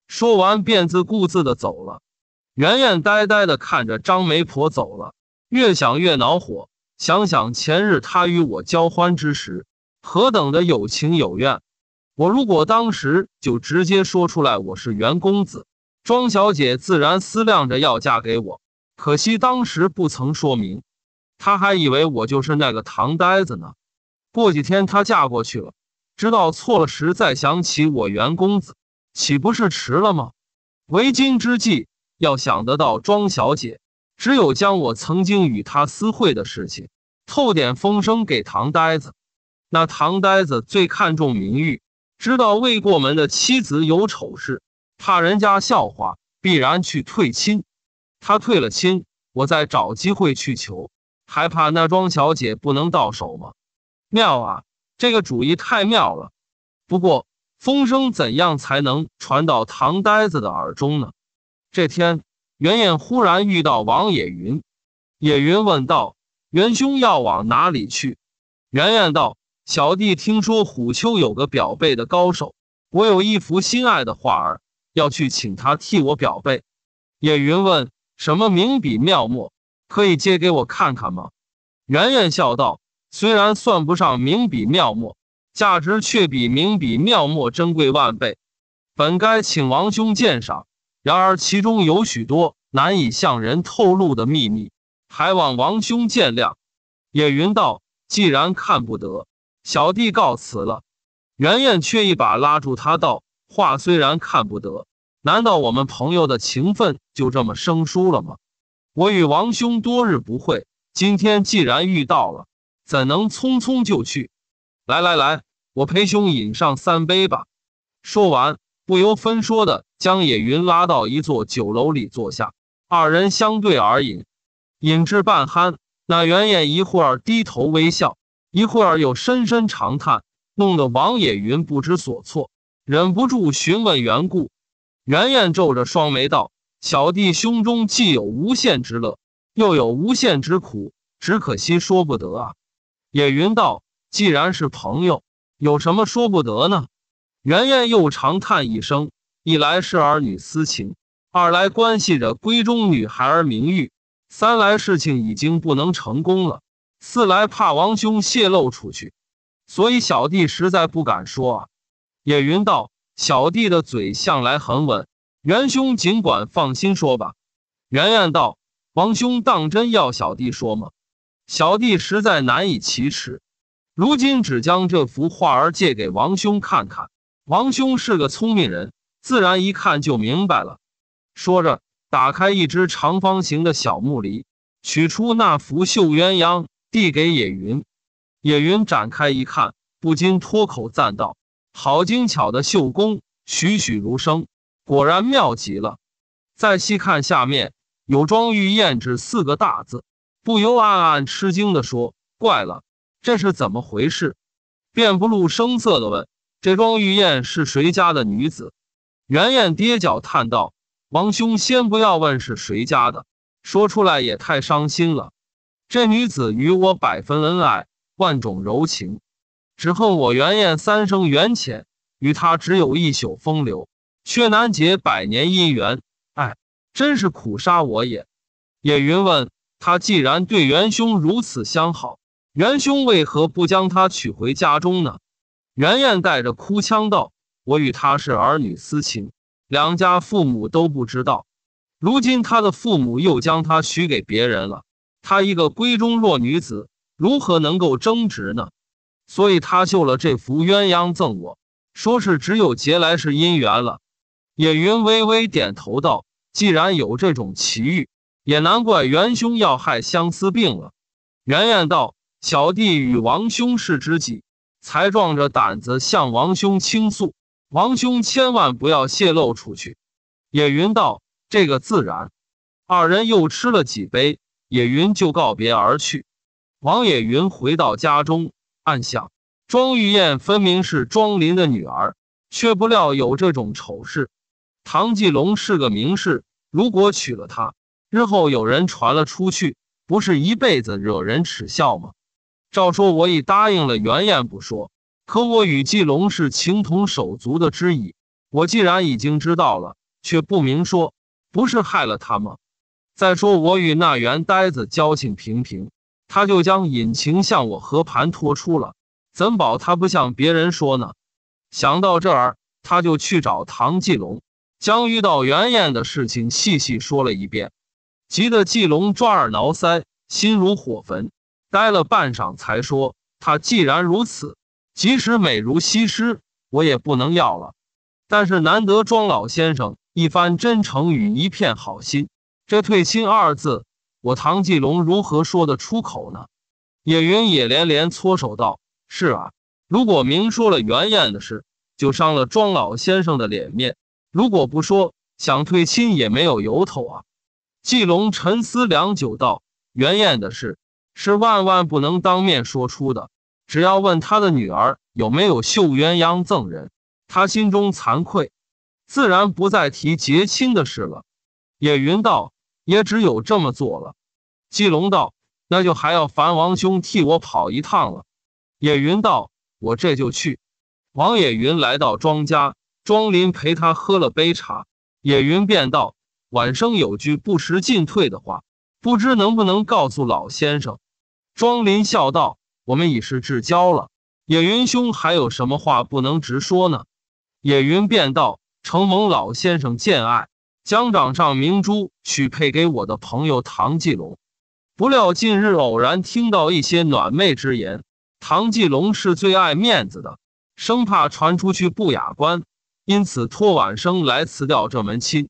说完便自顾自的走了。袁燕呆呆的看着张媒婆走了，越想越恼火，想想前日她与我交欢之时，何等的有情有愿。我如果当时就直接说出来我是袁公子，庄小姐自然思量着要嫁给我，可惜当时不曾说明，她还以为我就是那个唐呆子呢。过几天她嫁过去了，知道错了时再想起我袁公子，岂不是迟了吗？为今之计，要想得到庄小姐，只有将我曾经与她私会的事情透点风声给唐呆子。那唐呆子最看重名誉，知道未过门的妻子有丑事，怕人家笑话，必然去退亲。他退了亲，我再找机会去求，还怕那庄小姐不能到手吗？妙啊！这个主意太妙了。不过风声怎样才能传到唐呆子的耳中呢？这天，袁衍忽然遇到王野云。野云问道：“袁兄要往哪里去？”袁衍道：“小弟听说虎丘有个表背的高手，我有一幅心爱的画儿，要去请他替我表背。”野云问：“什么名笔妙墨，可以借给我看看吗？”袁衍笑道：“虽然算不上名笔妙墨，价值却比名笔妙墨珍贵万倍。本该请王兄鉴赏，然而其中有许多难以向人透露的秘密，还望王兄见谅。”野云道：“既然看不得，小弟告辞了。”袁燕却一把拉住他道：“话虽然看不得，难道我们朋友的情分就这么生疏了吗？我与王兄多日不会，今天既然遇到了，怎能匆匆就去？来来来，我陪兄饮上三杯吧。”说完，不由分说的将野云拉到一座酒楼里坐下，二人相对而饮。饮至半酣，那袁衍一会儿低头微笑，一会儿又深深长叹，弄得王野云不知所措，忍不住询问缘故。袁衍皱着双眉道：“小弟胸中既有无限之乐，又有无限之苦，只可惜说不得啊。”野云道：“既然是朋友，有什么说不得呢？”袁燕又长叹一声，一来是儿女私情，二来关系着闺中女孩儿名誉，三来事情已经不能成功了，四来怕王兄泄露出去，所以小弟实在不敢说啊。野云道：“小弟的嘴向来很稳，袁兄尽管放心说吧。”袁燕道：“王兄当真要小弟说吗？小弟实在难以启齿，如今只将这幅画儿借给王兄看看，王兄是个聪明人，自然一看就明白了。”说着，打开一只长方形的小木梨，取出那幅绣鸳鸯，递给野云。野云展开一看，不禁脱口赞道：“好精巧的绣工，栩栩如生，果然妙极了。”再细看下面，有“庄玉燕至”四个大字。不由暗暗吃惊地说：“怪了，这是怎么回事？”便不露声色地问：“这庄玉燕是谁家的女子？”袁燕跌脚叹道：“王兄先不要问是谁家的，说出来也太伤心了。这女子与我百分恩爱，万种柔情，只恨我袁燕三生缘浅，与她只有一宿风流，却难解百年姻缘。哎，真是苦杀我也。”野云问：“他既然对袁兄如此相好，袁兄为何不将他娶回家中呢？”袁燕带着哭腔道：“我与他是儿女私情，两家父母都不知道。如今他的父母又将他许给别人了，他一个闺中弱女子，如何能够争执呢？所以他绣了这幅鸳鸯赠我，说是只有结来世姻缘了。”野云微微点头道：“既然有这种奇遇，也难怪袁兄要害相思病了。”袁燕道：“小弟与王兄是知己，才壮着胆子向王兄倾诉，王兄千万不要泄露出去。”野云道：“这个自然。”二人又吃了几杯，野云就告别而去。王野云回到家中，暗想：庄玉燕分明是庄林的女儿，却不料有这种丑事。唐继龙是个名士，如果娶了她，日后有人传了出去，不是一辈子惹人耻笑吗？照说我已答应了袁燕不说，可我与季龙是情同手足的知己，我既然已经知道了，却不明说，不是害了他吗？再说我与那袁呆子交情平平，他就将隐情向我和盘托出了，怎保他不向别人说呢？想到这儿，他就去找唐继龙，将遇到袁燕的事情细细说了一遍。急得季龙抓耳挠腮，心如火焚，呆了半晌才说：“他既然如此，即使美如西施，我也不能要了。但是难得庄老先生一番真诚与一片好心，这退亲二字，我唐继龙如何说得出口呢？野云也连连搓手道：“是啊，如果明说了袁燕的事，就伤了庄老先生的脸面；如果不说，想退亲也没有由头啊。”继龙沉思良久道：“袁燕的事是万万不能当面说出的，只要问他的女儿有没有绣鸳鸯赠人，他心中惭愧，自然不再提结亲的事了。”野云道：“也只有这么做了。”继龙道：“那就还要烦王兄替我跑一趟了。”野云道：“我这就去。”王野云来到庄家，庄林陪他喝了杯茶，野云便道：“晚生有句不时进退的话，不知能不能告诉老先生。”庄林笑道：“我们已是至交了，野云兄还有什么话不能直说呢？”野云便道：“承蒙老先生见爱，将掌上明珠许配给我的朋友唐继龙。”不料近日偶然听到一些暖媚之言，唐继龙是最爱面子的，生怕传出去不雅观，因此托晚生来辞掉这门亲，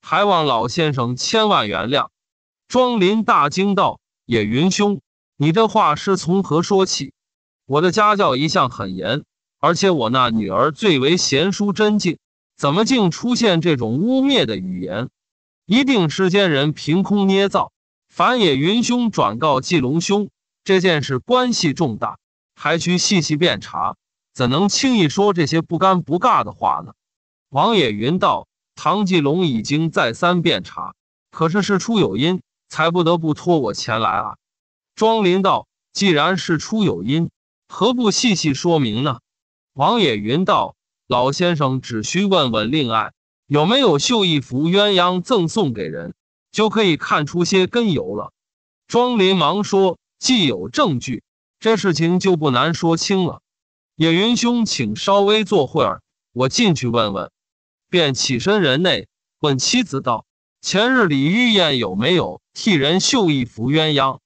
还望老先生千万原谅。庄林大惊道：“野云兄，你这话是从何说起？我的家教一向很严，而且我那女儿最为贤淑贞静，怎么竟出现这种污蔑的语言？一定是奸人凭空捏造。凡野云兄转告继龙兄，这件事关系重大，还需细细辨查，怎能轻易说这些不尴不尬的话呢？”王野云道：“唐继龙已经再三遍查，可是事出有因，才不得不托我前来啊。”庄林道：“既然事出有因，何不细细说明呢？”王野云道：“老先生只需问问令爱有没有绣一幅鸳鸯赠送给人，就可以看出些根由了。”庄林忙说：“既有证据，这事情就不难说清了。野云兄请稍微坐会儿，我进去问问。”便起身人内问妻子道：“前日李玉燕有没有替人绣一幅鸳鸯？”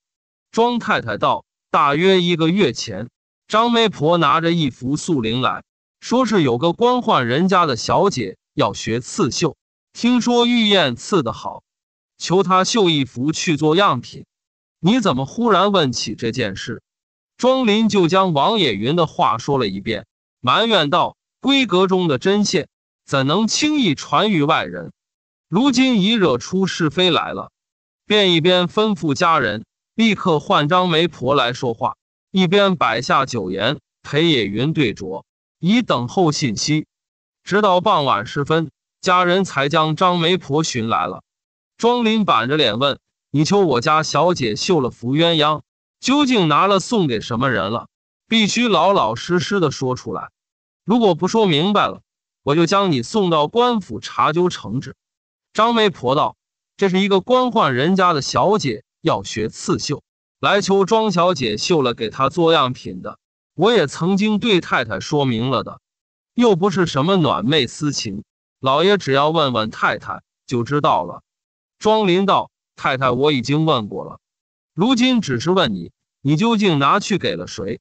庄太太道：“大约一个月前，张媒婆拿着一幅素绫来，说是有个官宦人家的小姐要学刺绣，听说玉燕刺得好，求她绣一幅去做样品。你怎么忽然问起这件事？”庄林就将王野云的话说了一遍，埋怨道：“闺阁中的针线怎能轻易传于外人？如今已惹出是非来了。”便一边吩咐家人立刻换张媒婆来说话，一边摆下酒言，陪野云对酌，以等候信息。直到傍晚时分，家人才将张媒婆寻来了。庄林板着脸问：“你求我家小姐绣了幅鸳鸯，究竟拿了送给什么人了？必须老老实实的说出来，如果不说明白了，我就将你送到官府查究惩治。”张媒婆道：“这是一个官宦人家的小姐要学刺绣，来求庄小姐绣了给她做样品的，我也曾经对太太说明了的，又不是什么暖昧私情，老爷只要问问太太就知道了。”庄林道：“太太，我已经问过了，如今只是问你，你究竟拿去给了谁？”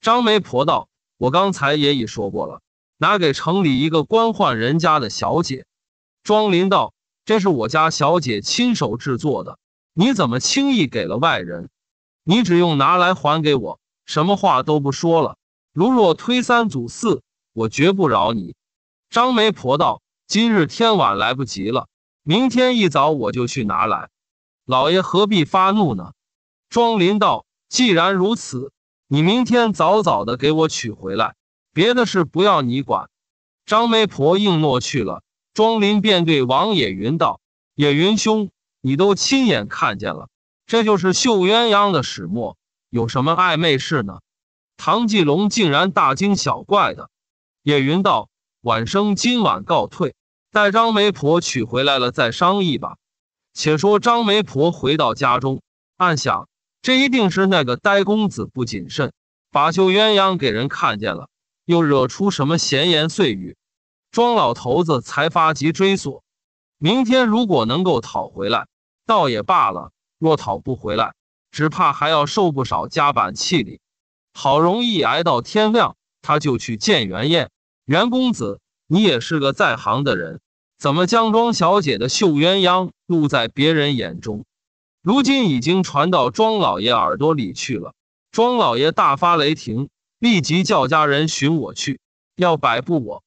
张媒婆道：“我刚才也已说过了，拿给城里一个官宦人家的小姐。”庄林道：“这是我家小姐亲手制作的，你怎么轻易给了外人？你只用拿来还给我，什么话都不说了。如若推三阻四，我绝不饶你。”张媒婆道：“今日天晚来不及了，明天一早我就去拿来，老爷何必发怒呢？”庄林道：“既然如此，你明天早早的给我取回来，别的事不要你管。”张媒婆应诺去了。庄林便对王野云道：“野云兄，你都亲眼看见了，这就是绣鸳鸯的始末，有什么暧昧事呢？”唐继龙竟然大惊小怪的。野云道：“晚生今晚告退，待张媒婆取回来了再商议吧。”且说张媒婆回到家中，暗想这一定是那个呆公子不谨慎，把绣鸳鸯给人看见了，又惹出什么闲言碎语。庄老头子才发急追索，明天如果能够讨回来倒也罢了，若讨不回来，只怕还要受不少夹板气力。好容易挨到天亮，他就去见袁燕。袁公子，你也是个在行的人，怎么将庄小姐的绣鸳鸯露在别人眼中？如今已经传到庄老爷耳朵里去了。庄老爷大发雷霆，立即叫家人寻我去，要摆布我。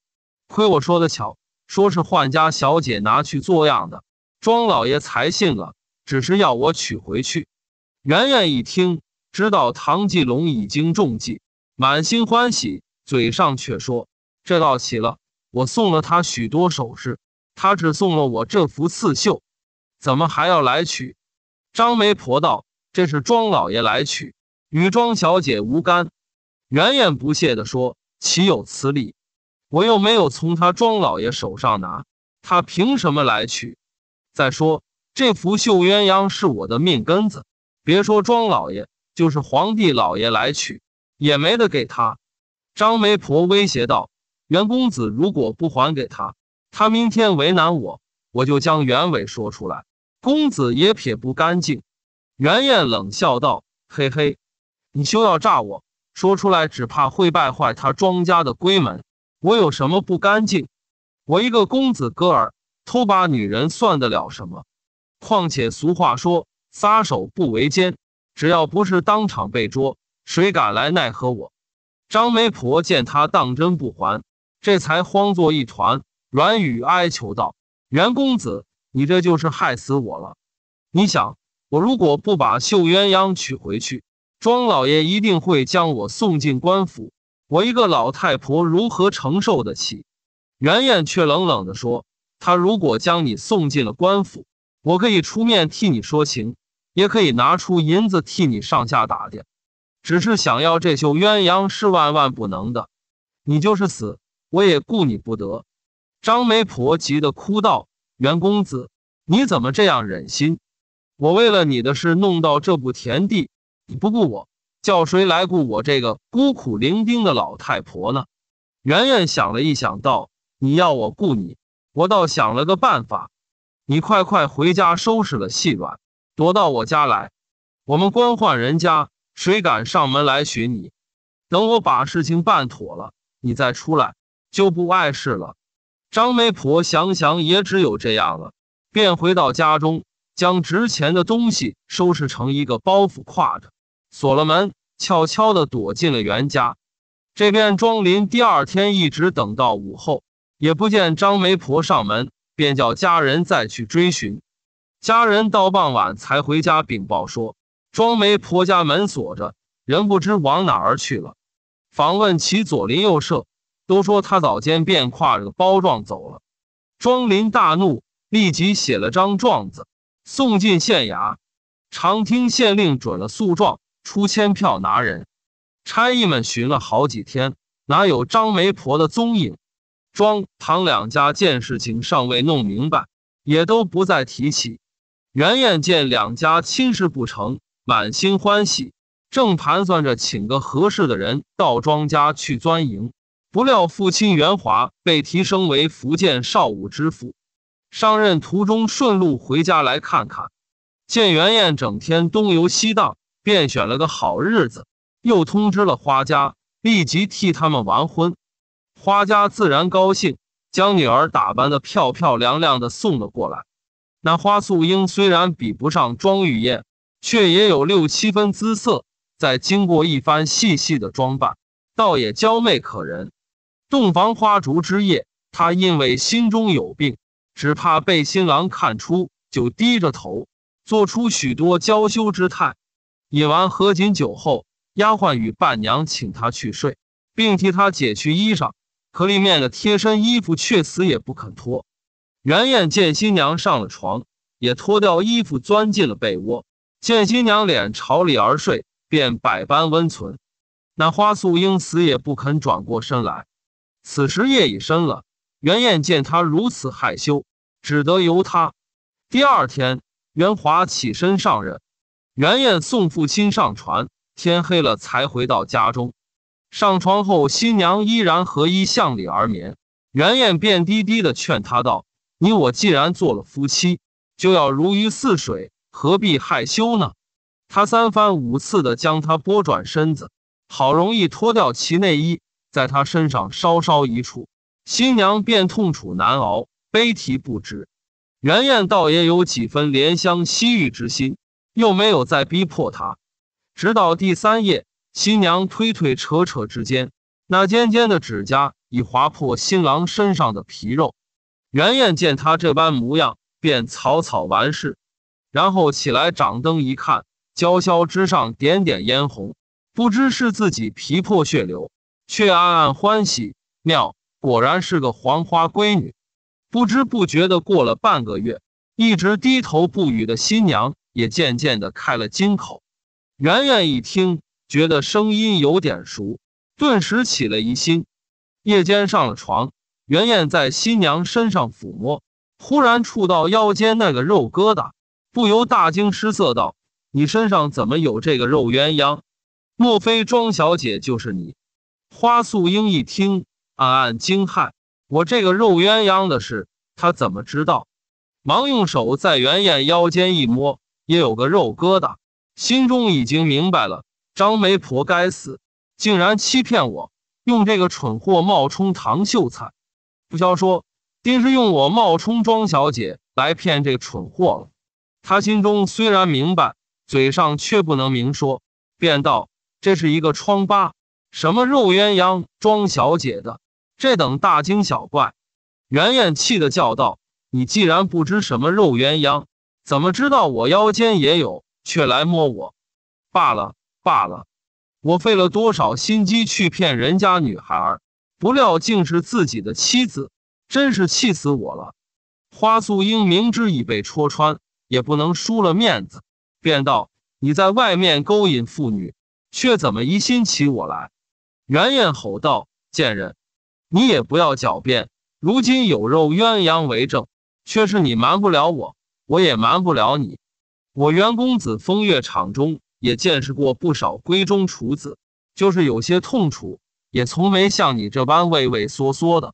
亏我说的巧，说是宦家小姐拿去做样的，庄老爷才信了，只是要我娶回去。袁燕一听，知道唐继龙已经中计，满心欢喜，嘴上却说：“这倒奇了，我送了他许多首饰，他只送了我这幅刺绣，怎么还要来取？”张媒婆道：“这是庄老爷来取，与庄小姐无干。”袁燕不屑地说：“岂有此理！我又没有从他庄老爷手上拿，他凭什么来取？再说这幅绣鸳鸯是我的命根子，别说庄老爷，就是皇帝老爷来取，也没得给他。”张媒婆威胁道：“袁公子如果不还给他，他明天为难我，我就将原委说出来，公子也撇不干净。”袁燕冷笑道：“嘿嘿，你休要诈我，说出来只怕会败坏他庄家的闺门。我有什么不干净？我一个公子哥儿，偷把女人算得了什么？况且俗话说，撒手不为奸，只要不是当场被捉，谁敢来奈何我？”张媒婆见他当真不还，这才慌作一团，软语哀求道：“袁公子，你这就是害死我了！你想，我如果不把绣鸳鸯娶回去，庄老爷一定会将我送进官府，我一个老太婆如何承受得起？”袁燕却冷冷地说：“他如果将你送进了官府，我可以出面替你说情，也可以拿出银子替你上下打点，只是想要这绣鸳鸯是万万不能的，你就是死，我也顾你不得。”张媒婆急得哭道：“袁公子，你怎么这样忍心？我为了你的事弄到这步田地，你不顾我，叫谁来顾我这个孤苦伶仃的老太婆呢？”袁燕想了一想道：“你要我顾你，我倒想了个办法。你快快回家收拾了细软，躲到我家来。我们官宦人家，谁敢上门来寻你？等我把事情办妥了，你再出来，就不碍事了。”张媒婆想想也只有这样了，便回到家中，将值钱的东西收拾成一个包袱挎着，锁了门，悄悄地躲进了袁家。这边庄林第二天一直等到午后，也不见张媒婆上门，便叫家人再去追寻。家人到傍晚才回家禀报说，庄媒婆家门锁着，人不知往哪儿去了。访问其左邻右舍，都说他早间便挎着个包状走了。庄林大怒，立即写了张状子送进县衙。长汀县令准了诉状，出千票拿人。差役们寻了好几天，哪有张媒婆的踪影？庄唐两家见事情尚未弄明白，也都不再提起。袁燕见两家亲事不成，满心欢喜，正盘算着请个合适的人到庄家去钻营。不料父亲袁华被提升为福建邵武知府，上任途中顺路回家来看看，见袁燕整天东游西荡，便选了个好日子，又通知了花家，立即替他们完婚。花家自然高兴，将女儿打扮得漂漂亮亮的送了过来。那花素英虽然比不上庄玉燕，却也有六七分姿色，再经过一番细细的装扮，倒也娇媚可人。洞房花烛之夜，他因为心中有病，只怕被新郎看出，就低着头，做出许多娇羞之态。饮完合卺酒后，丫鬟与伴娘请他去睡，并替他解去衣裳，可里面的贴身衣服却死也不肯脱。袁燕见新娘上了床，也脱掉衣服钻进了被窝，见新娘脸朝里而睡，便百般温存。那花素英死也不肯转过身来。此时夜已深了，袁燕见他如此害羞，只得由他。第二天，袁华起身上任，袁燕送父亲上船，天黑了才回到家中。上床后，新娘依然和衣向里而眠，袁燕便低低地劝他道：“你我既然做了夫妻，就要如鱼似水，何必害羞呢？”他三番五次地将她拨转身子，好容易脱掉其内衣，在他身上稍稍一触，新娘便痛楚难熬，悲啼不止。袁燕倒也有几分怜香惜玉之心，又没有再逼迫他。直到第三夜，新娘推推扯扯之间，那尖尖的指甲已划破新郎身上的皮肉。袁燕见他这般模样，便草草完事，然后起来掌灯一看，娇销之上点点嫣红，不知是自己皮破血流，却暗暗欢喜，妙，果然是个黄花闺女。不知不觉的过了半个月，一直低头不语的新娘也渐渐的开了金口。袁燕一听，觉得声音有点熟，顿时起了疑心。夜间上了床，袁燕在新娘身上抚摸，忽然触到腰间那个肉疙瘩，不由大惊失色道：“你身上怎么有这个肉鸳鸯？莫非庄小姐就是你？”花素英一听，暗暗惊骇，我这个肉鸳鸯的事，她怎么知道？忙用手在袁燕腰间一摸，也有个肉疙瘩，心中已经明白了，张媒婆该死，竟然欺骗我，用这个蠢货冒充唐秀才。不消说，定是用我冒充庄小姐来骗这个蠢货了。他心中虽然明白，嘴上却不能明说，便道：“这是一个疮疤，什么肉鸳鸯，庄小姐的，这等大惊小怪。”袁燕气的叫道：“你既然不知什么肉鸳鸯，怎么知道我腰间也有，却来摸我？罢了罢了，我费了多少心机去骗人家女孩儿，不料竟是自己的妻子，真是气死我了。”花素英明知已被戳穿，也不能输了面子，便道：“你在外面勾引妇女，却怎么疑心起我来？”袁燕吼道：“贱人，你也不要狡辩，如今有肉鸳鸯为证，却是你瞒不了我，我也瞒不了你。我袁公子风月场中也见识过不少闺中处子，就是有些痛楚，也从没像你这般畏畏缩缩的。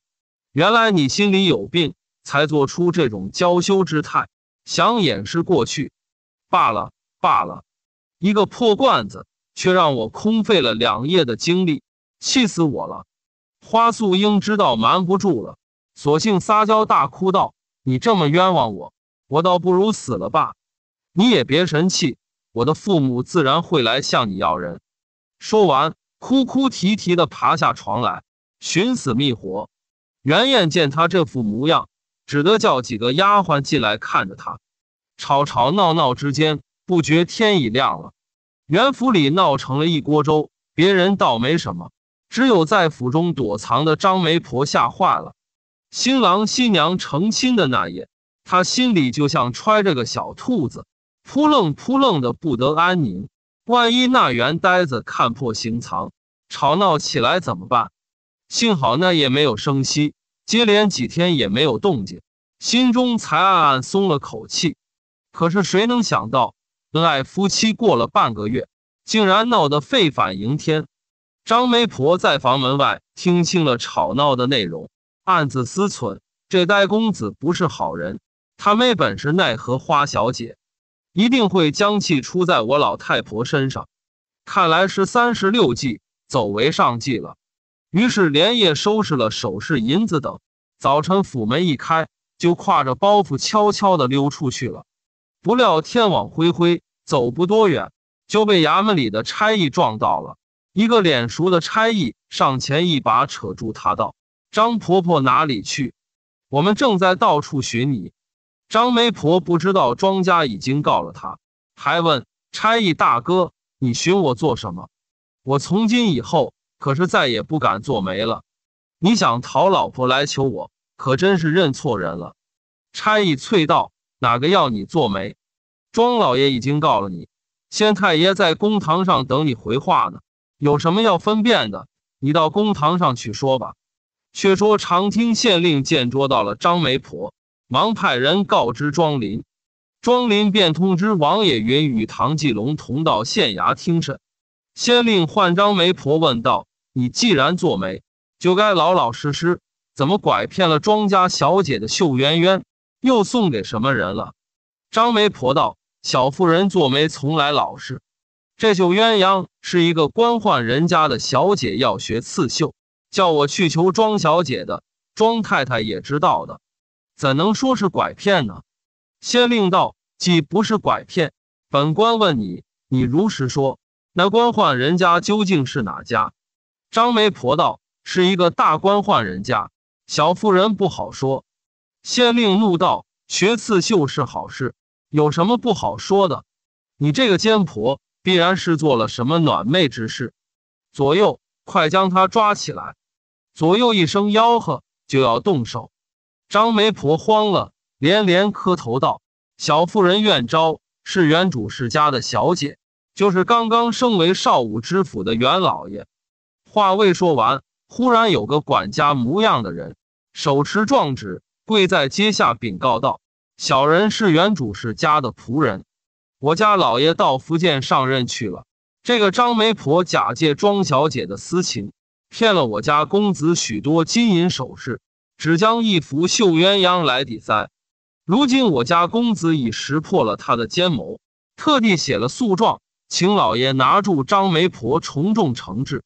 原来你心里有病，才做出这种娇羞之态，想掩饰过去。罢了罢了，一个破罐子，却让我空费了两夜的精力，气死我了。”花素英知道瞒不住了，索性撒娇大哭道：“你这么冤枉我，我倒不如死了吧。你也别神气，我的父母自然会来向你要人。”说完，哭哭啼啼地爬下床来，寻死觅活。袁燕见他这副模样，只得叫几个丫鬟进来看着他。吵吵闹闹之间，不觉天已亮了。袁府里闹成了一锅粥，别人倒没什么，只有在府中躲藏的张媒婆吓坏了。新郎新娘成亲的那夜，她心里就像揣着个小兔子，扑棱扑棱的不得安宁。万一那袁呆子看破行藏，吵闹起来怎么办？幸好那夜没有声息，接连几天也没有动静，心中才暗暗松了口气。可是谁能想到，恩爱夫妻过了半个月，竟然闹得沸反盈天。张媒婆在房门外听清了吵闹的内容，暗自思忖：这呆公子不是好人，他没本事奈何花小姐，一定会将气出在我老太婆身上。看来是三十六计，走为上计了。于是连夜收拾了首饰银子等，早晨府门一开，就挎着包袱悄悄地溜出去了。不料天网恢恢，走不多远，就被衙门里的差役撞到了。一个脸熟的差役上前一把扯住他道：“张婆婆哪里去？我们正在到处寻你。”张媒婆不知道庄家已经告了他，还问差役大哥：“你寻我做什么？我从今以后可是再也不敢做媒了。你想讨老婆来求我，可真是认错人了。”差役啐道：“哪个要你做媒？庄老爷已经告了你，县太爷在公堂上等你回话呢，有什么要分辨的，你到公堂上去说吧。”却说长汀县令见捉到了张媒婆，忙派人告知庄林，庄林便通知王野云与唐继龙同到县衙听审。县令唤张媒婆问道：“你既然做媒，就该老老实实，怎么拐骗了庄家小姐的绣鸳鸳？又送给什么人了？”张媒婆道：“小妇人做媒从来老实，这绣鸳鸯是一个官宦人家的小姐要学刺绣，叫我去求庄小姐的，庄太太也知道的，怎能说是拐骗呢？”县令道：“既不是拐骗，本官问你，你如实说，那官宦人家究竟是哪家？”张媒婆道：“是一个大官宦人家，小妇人不好说。”县令怒道：“学刺绣是好事，有什么不好说的？你这个奸婆必然是做了什么暖妹之事。左右，快将她抓起来！”左右一声吆喝，就要动手。张媒婆慌了，连连磕头道：“小妇人愿招，是原主世家的小姐，就是刚刚升为少武知府的袁老爷。”话未说完，忽然有个管家模样的人，手持状纸，跪在阶下禀告道：“小人是原主世家的仆人，我家老爷到福建上任去了。这个张媒婆假借庄小姐的私情，骗了我家公子许多金银首饰，只将一幅绣鸳鸯来抵塞。如今我家公子已识破了他的奸谋，特地写了诉状，请老爷拿住张媒婆，从重惩治。”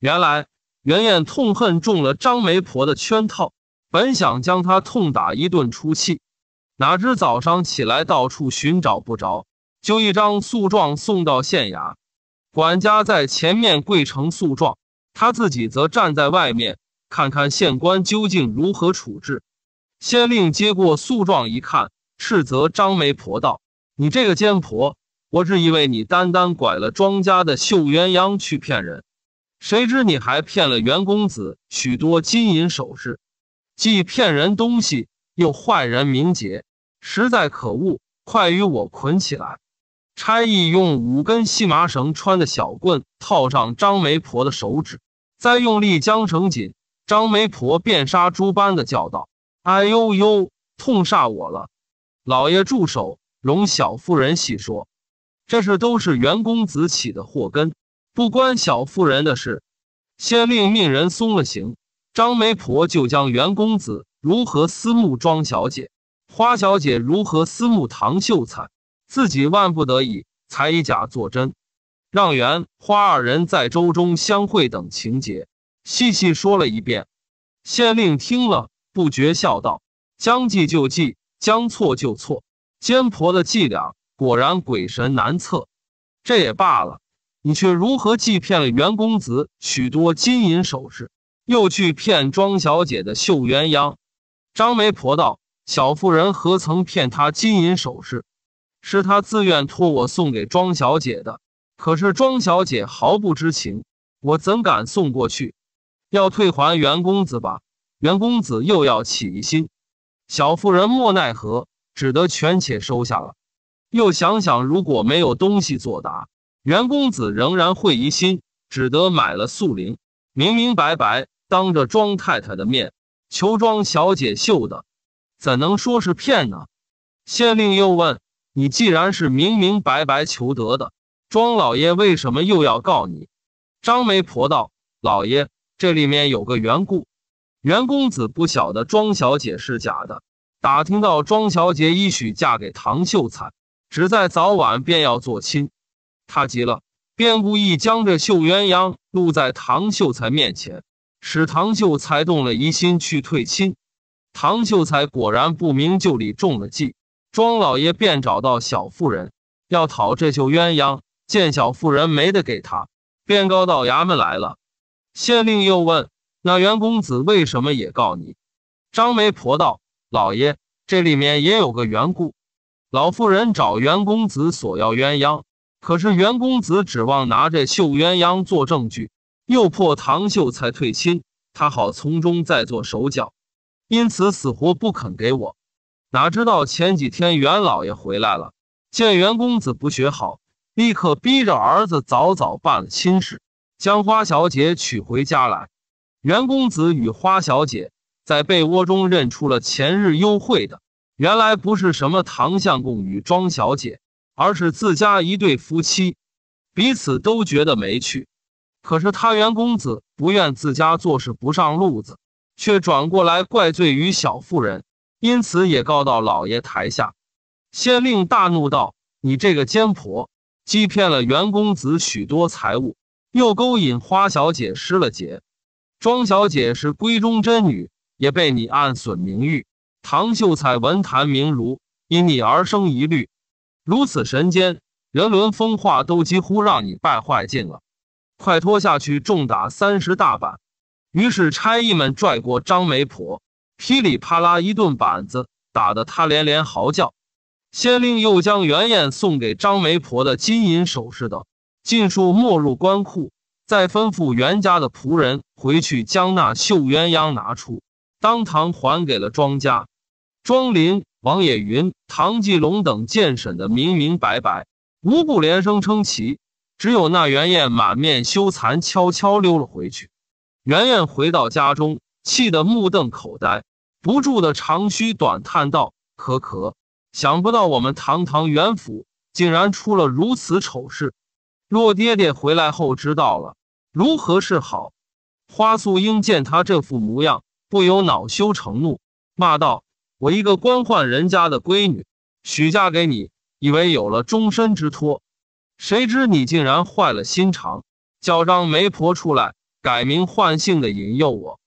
原来袁燕痛恨中了张媒婆的圈套，本想将她痛打一顿出气，哪知早上起来到处寻找不着，就一张诉状送到县衙。管家在前面跪呈诉状，他自己则站在外面，看看县官究竟如何处置。县令接过诉状一看，斥责张媒婆道：“你这个奸婆，我只以为你单单拐了庄家的绣鸳鸯去骗人，谁知你还骗了袁公子许多金银首饰，既骗人东西，又坏人名节，实在可恶！快与我捆起来！”差役用五根细麻绳穿的小棍套上张媒婆的手指，再用力将绳紧，张媒婆便杀猪般的叫道：“哎呦呦，痛煞我了！老爷住手，容小妇人细说。这事都是袁公子起的祸根，不关小妇人的事。”县令命人松了刑，张媒婆就将袁公子如何私慕庄小姐，花小姐如何私慕唐秀才，自己万不得已才以假作真，让袁花二人在舟中相会等情节细细说了一遍。县令听了不觉笑道：“将计就计，将错就错，奸婆的伎俩果然鬼神难测。这也罢了，你却如何既骗了袁公子许多金银首饰，又去骗庄小姐的绣鸳鸯？”张媒婆道：“小妇人何曾骗她金银首饰？是她自愿托我送给庄小姐的，可是庄小姐毫不知情，我怎敢送过去？要退还袁公子吧，袁公子又要起疑心。小妇人莫奈何，只得权且收下了。又想想如果没有东西作答，袁公子仍然会疑心，只得买了素绫，明明白白当着庄太太的面求庄小姐绣的，怎能说是骗呢？”县令又问：“你既然是明明白白求得的，庄老爷为什么又要告你？”张媒婆道：“老爷，这里面有个缘故。袁公子不晓得庄小姐是假的，打听到庄小姐已许嫁给唐秀才，只在早晚便要做亲，他急了，便故意将这绣鸳鸯露在唐秀才面前，使唐秀才动了疑心去退亲。唐秀才果然不明就里，中了计。庄老爷便找到小妇人，要讨这绣鸳鸯，见小妇人没得给他，便告到衙门来了。”县令又问：“那袁公子为什么也告你？”张媒婆道：“老爷，这里面也有个缘故。老妇人找袁公子索要鸳鸯，可是袁公子指望拿这绣鸳鸯做证据，又迫唐秀才退亲，他好从中再做手脚，因此死活不肯给我。哪知道前几天袁老爷回来了，见袁公子不学好，立刻逼着儿子早早办了亲事，将花小姐娶回家来。袁公子与花小姐在被窝中认出了前日幽会的，原来不是什么唐相公与庄小姐，而是自家一对夫妻，彼此都觉得没趣。可是他袁公子不愿自家做事不上路子，却转过来怪罪于小妇人，因此也告到老爷台下。”县令大怒道：“你这个奸婆，既骗了袁公子许多财物，又勾引花小姐失了节，庄小姐是闺中贞女，也被你暗损名誉。唐秀才闻谭名儒，因你而生疑虑。如此神间，人伦风化都几乎让你败坏尽了。快拖下去，重打三十大板。”于是差役们拽过张媒婆，噼里啪啦一顿板子，打得她连连嚎叫。县令又将袁燕送给张媒婆的金银首饰等尽数没入官库，再吩咐袁家的仆人回去将那绣鸳鸯拿出，当堂还给了庄家。庄林、王野云、唐继龙等见审的明明白白，无不连声称奇。只有那袁燕满面羞惭，悄悄溜了回去。袁燕回到家中，气得目瞪口呆，不住的长吁短叹道：“可可。”想不到我们堂堂袁府竟然出了如此丑事，若爹爹回来后知道了，如何是好？花素英见他这副模样，不由恼羞成怒，骂道：“我一个官宦人家的闺女，许嫁给你，以为有了终身之托，谁知你竟然坏了心肠，叫张媒婆出来改名换姓的引诱我。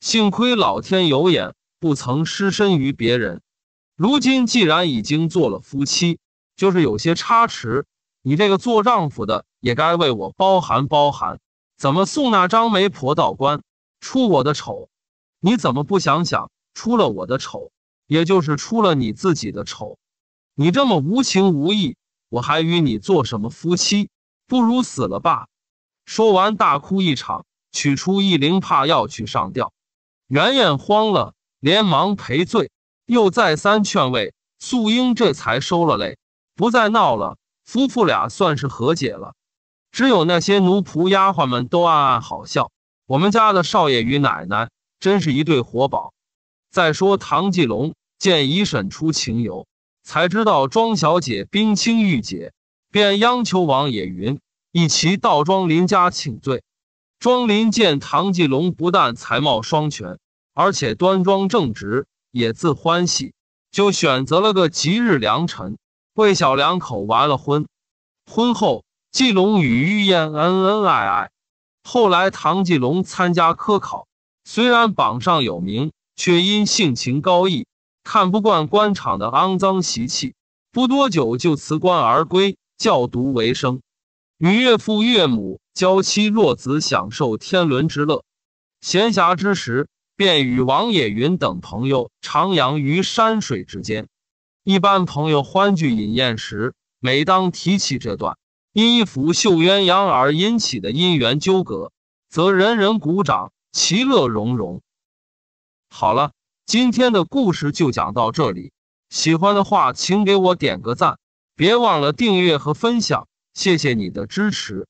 幸亏老天有眼，不曾失身于别人。如今既然已经做了夫妻，就是有些差池，你这个做丈夫的也该为我包含包含。怎么送那张媒婆到官，出我的丑？你怎么不想想，出了我的丑，也就是出了你自己的丑。你这么无情无义，我还与你做什么夫妻？不如死了吧！”说完大哭一场，取出一灵帕要去上吊。袁燕慌了，连忙赔罪。又再三劝慰，素英这才收了泪，不再闹了，夫妇俩算是和解了。只有那些奴仆丫鬟们都暗暗好笑，我们家的少爷与奶奶真是一对活宝。再说唐继龙见已审出情由，才知道庄小姐冰清玉洁，便央求王野云一起到庄林家请罪。庄林见唐继龙不但才貌双全，而且端庄正直，也自欢喜，就选择了个吉日良辰，为小两口完了婚。婚后继龙与玉燕恩恩爱爱。后来唐继龙参加科考，虽然榜上有名，却因性情高逸，看不惯官场的肮脏习气，不多久就辞官而归，教读为生，与岳父岳母娇妻弱子享受天伦之乐。闲暇之时便与王野云等朋友徜徉于山水之间。一般朋友欢聚饮宴时，每当提起这段因一幅绣鸳鸯而引起的姻缘纠葛，则人人鼓掌，其乐融融。好了，今天的故事就讲到这里，喜欢的话请给我点个赞，别忘了订阅和分享，谢谢你的支持。